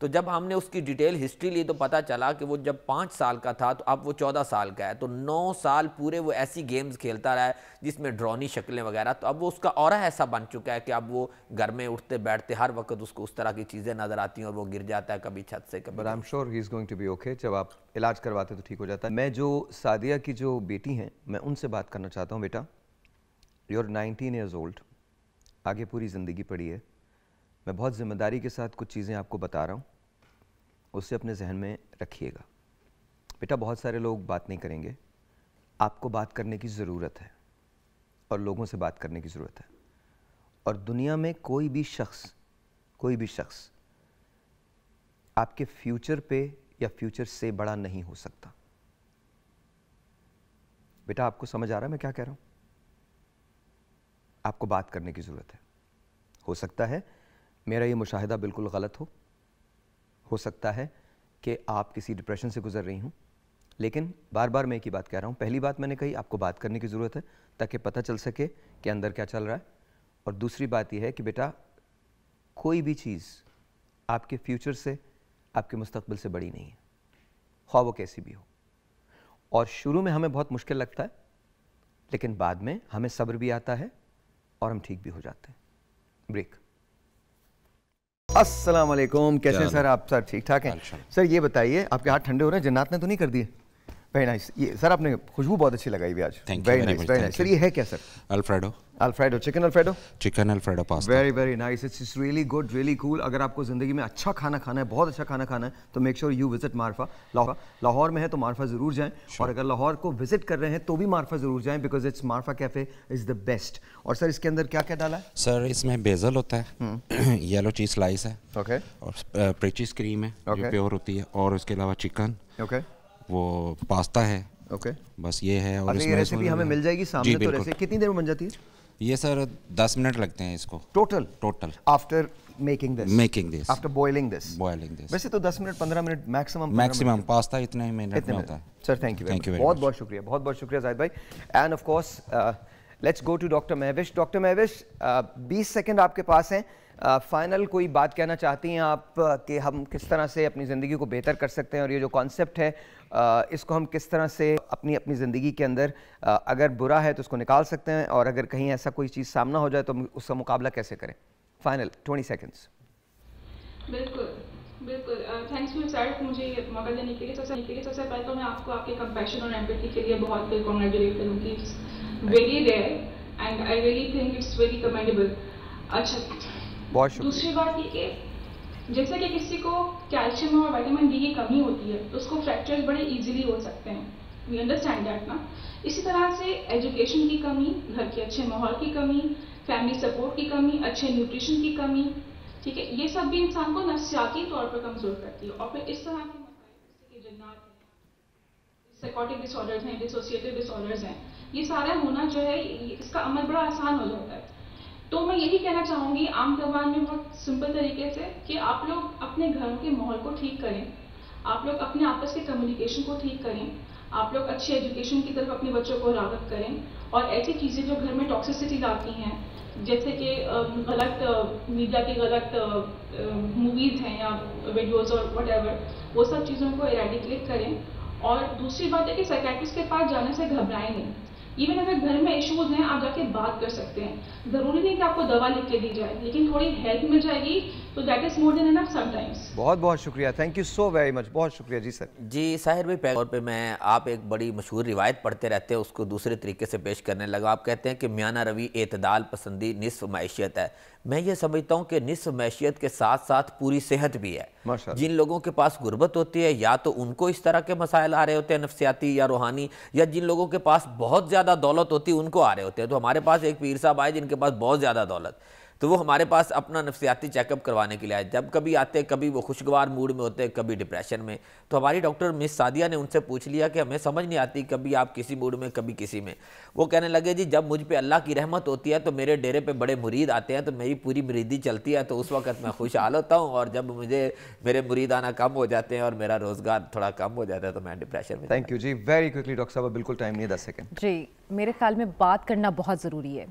तो जब हमने उसकी डिटेल हिस्ट्री ली तो पता चला कि वो जब 5 साल का था तो अब वो 14 साल का है। तो 9 साल पूरे वो ऐसी गेम्स खेलता रहा है जिसमें ड्रॉनी शक्लें वगैरह। तो अब वो उसका औरा ऐसा बन चुका है कि अब वो घर में उठते बैठते हर वक्त उसको उस तरह की चीज़ें नज़र आती हैं और वो गिर जाता है कभी छत से कभी। I am sure he is going to be okay. जब आप इलाज करवाते तो ठीक हो जाता है। मैं जो सादिया की जो बेटी हैं मैं उनसे बात करना चाहता हूँ। बेटा यू आर 19 ईयर्स ओल्ड, आगे पूरी ज़िंदगी पड़ी है। मैं बहुत ज़िम्मेदारी के साथ कुछ चीज़ें आपको बता रहा हूँ, उससे अपने जहन में रखिएगा। बेटा बहुत सारे लोग बात नहीं करेंगे, आपको बात करने की ज़रूरत है और लोगों से बात करने की ज़रूरत है। और दुनिया में कोई भी शख्स आपके फ्यूचर पे या फ्यूचर से बड़ा नहीं हो सकता। बेटा आपको समझ आ रहा है मैं क्या कह रहा हूँ? आपको बात करने की ज़रूरत है। हो सकता है मेरा ये मुशाहिदा बिल्कुल गलत हो सकता है कि आप किसी डिप्रेशन से गुजर रही हूँ, लेकिन बार बार मैं एक ही बात कह रहा हूँ। पहली बात मैंने कही आपको बात करने की ज़रूरत है ताकि पता चल सके कि अंदर क्या चल रहा है। और दूसरी बात यह है कि बेटा कोई भी चीज़ आपके फ्यूचर से आपके मुस्तकबिल से बड़ी नहीं है, ख्वाह वो कैसी भी हो। और शुरू में हमें बहुत मुश्किल लगता है, लेकिन बाद में हमें सब्र भी आता है और हम ठीक भी हो जाते हैं। ब्रेक। अस्सलाम वालेकुम, कैसे हैं सर आप? सर ठीक ठाक हैं। सर ये बताइए आपके हाथ ठंडे हो रहे हैं, जन्नत ने तो नहीं कर दिए? Very nice. ये सर आपने खुशबू बहुत अच्छी लगाई हुई आज। Very nice, very nice. Sir ये है क्या sir? Alfredo. Alfredo chicken alfredo? Chicken alfredo pasta. Very very nice, it's really good, really cool. अगर आपको ज़िंदगी में अच्छा खाना खाना है, बहुत अच्छा खाना खाना है, तो make sure you visit Marpha. Lahore में है तो मार्फा ज़रूर जाएँ, और अगर लाहौर को विजिट कर रहे हैं तो भी मार्फा ज़रूर जाएँ, because it's Marpha cafe is the best. और सर इसके अंदर क्या क्या डाला है? सर इसमें बेजल होता है, येलो चीज़ स्लाइस है, ओके, और प्रीचीज़ क्रीम है जो प्योर होती है, और उसके अलावा चिकन, ओके, वो पास्ता है, ओके, बस ये है। और इसमें ये रेसिपी हमें मिल जाएगी सामने, तो रेसिपी कितनी देर में बन जाती है? ये सर 10 मिनट लगते हैं इसको total after making this after boiling this. वैसे तो 10 मिनट 15 मिनट मैक्सिमम पास्ता इतना ही मिनट में होता है। सर थैंक यू बहुत बहुत शुक्रिया जाहिद भाई। And of course let's go to doctor Mahvish. Doctor Mahvish 20 second आपके पास हैं, फाइनल कोई बात कहना चाहती हैं आप कि हम किस तरह से अपनी ज़िंदगी को बेहतर कर सकते हैं, और ये जो कॉन्सेप्ट है इसको हम किस तरह से अपनी ज़िंदगी के अंदर अगर बुरा है तो उसको निकाल सकते हैं, और अगर कहीं ऐसा कोई चीज़ सामना हो जाए तो हम उसका मुकाबला कैसे करें? Final 20 seconds. बिल्कुल, थैंक्स यू सर मुझे मौका देने के लिए। सबसे पहले तो मैं आपको आपके कंपैशन और एम्पैथी के लिए बहुत कांग्रेचुलेट करूँगी, it's very rare and I really think it's very commendable. अच्छा दूसरी बात ये कि जैसे कि किसी को कैल्शियम और विटामिन डी की कमी होती है तो उसको फ्रैक्चर्स बड़े इजीली हो सकते हैं, वी अंडरस्टैंड दैट ना। इसी तरह से एजुकेशन की कमी, घर के अच्छे माहौल की कमी, फैमिली सपोर्ट की कमी, अच्छे न्यूट्रिशन की कमी, ठीक है, ये सब भी इंसान को नफ्सियाती तौर पर कमज़ोर करती है। और फिर इस तरह के मसाइल जैसे जन्नात है, साइकोटिक डिसऑर्डर्स हैं, डिसोसिएटिव डिसऑर्डर्स हैं, ये सारा होना जो है इसका अमल बड़ा आसान हो जाता है। तो मैं यही कहना चाहूँगी आम जबान में बहुत सिंपल तरीके से कि आप लोग अपने घर के माहौल को ठीक करें, आप लोग अपने आपस के कम्युनिकेशन को ठीक करें, आप लोग अच्छे एजुकेशन की तरफ अपने बच्चों को राग़ब करें, और ऐसी चीज़ें जो घर में टॉक्सिसिटी लाती हैं जैसे कि गलत मीडिया के गलत मूवीज़ हैं या वीडियोज़ और वट, वो सब चीज़ों को एरेडिकेट करें। और दूसरी बात है कि साइकेट्रिस्ट के पास जाने से घबराएं नहीं, इवन अगर घर में इश्यूज हैं आप जाके बात कर सकते हैं। जरूरी नहीं कि आपको दवा लिख के दी जाए, लेकिन थोड़ी हेल्प मिल जाएगी तो that is more than enough sometimes. बहुत बहुत शुक्रिया, thank you so very much, बहुत शुक्रिया जी सर। जी साहिर भाई पैगौर पे मैं आप एक बड़ी मशहूर रिवायत पढ़ते रहते हैं, उसको दूसरे तरीके से पेश करने लगा। आप कहते हैं कि मियाना रवी, एतदाल पसंदी निसफ मैशियत है। मैं ये समझता हूँ कि निसफ मैशियत के साथ साथ पूरी सेहत भी है। जिन लोगों के पास गुर्बत होती है या तो उनको इस तरह के मसाइल आ रहे होते हैं नफ्सियाती या रूहानी, या जिन लोगों के पास बहुत ज़्यादा दौलत होती है उनको आ रहे होते हैं। तो हमारे पास एक पीर साहब आए जिनके पास बहुत ज़्यादा दौलत, तो वो हमारे पास अपना नफ्सियाती चेकअप करवाने के लिए आए। जब कभी आते कभी वो खुशगवार मूड में होते, कभी डिप्रेशन में। तो हमारी डॉक्टर मिस सादिया ने उनसे पूछ लिया कि हमें समझ नहीं आती, कभी आप किसी मूड में कभी किसी में। वो कहने लगे जी जब मुझ पे अल्लाह की रहमत होती है तो मेरे डेरे पे बड़े मुरीद आते हैं, तो मेरी पूरी मुरीदी चलती है, तो उस वक्त मैं खुशहाल होता हूँ, और जब मुझे मेरे मुरीद आना कम हो जाते हैं और मेरा रोज़गार थोड़ा कम हो जाता है तो मैं डिप्रेशन में। थैंक यू जी, वेरी क्विकली डॉक्टर साहब, बिल्कुल टाइम नहीं है, 10 सेकेंड। जी मेरे ख्याल में बात करना बहुत ज़रूरी है,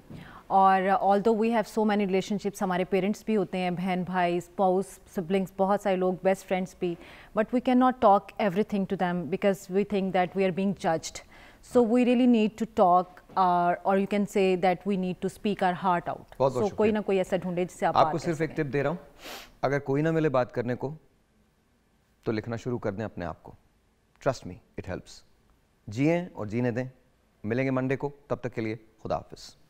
और although we have so many relationships, हमारे पेरेंट्स भी होते हैं, बहन भाई, स्पाउस, सिबलिंग्स, बहुत सारे लोग, बेस्ट फ्रेंड्स भी, but we can not talk everything to them because we think that we are being judged. So we really need to talk, or you can say that we need to speak our heart out. So कोई ना कोई ऐसा ढूंढे जिससे आप बात कर सकें. आपको सिर्फ एक टिप दे रहा हूँ, अगर कोई ना मिले बात करने को तो लिखना शुरू कर दें अपने आप को. Trust me, it helps. जिएं और जीने दें. मिलेंगे मंडे को, तब तक के लिए खुदा हाफिज़.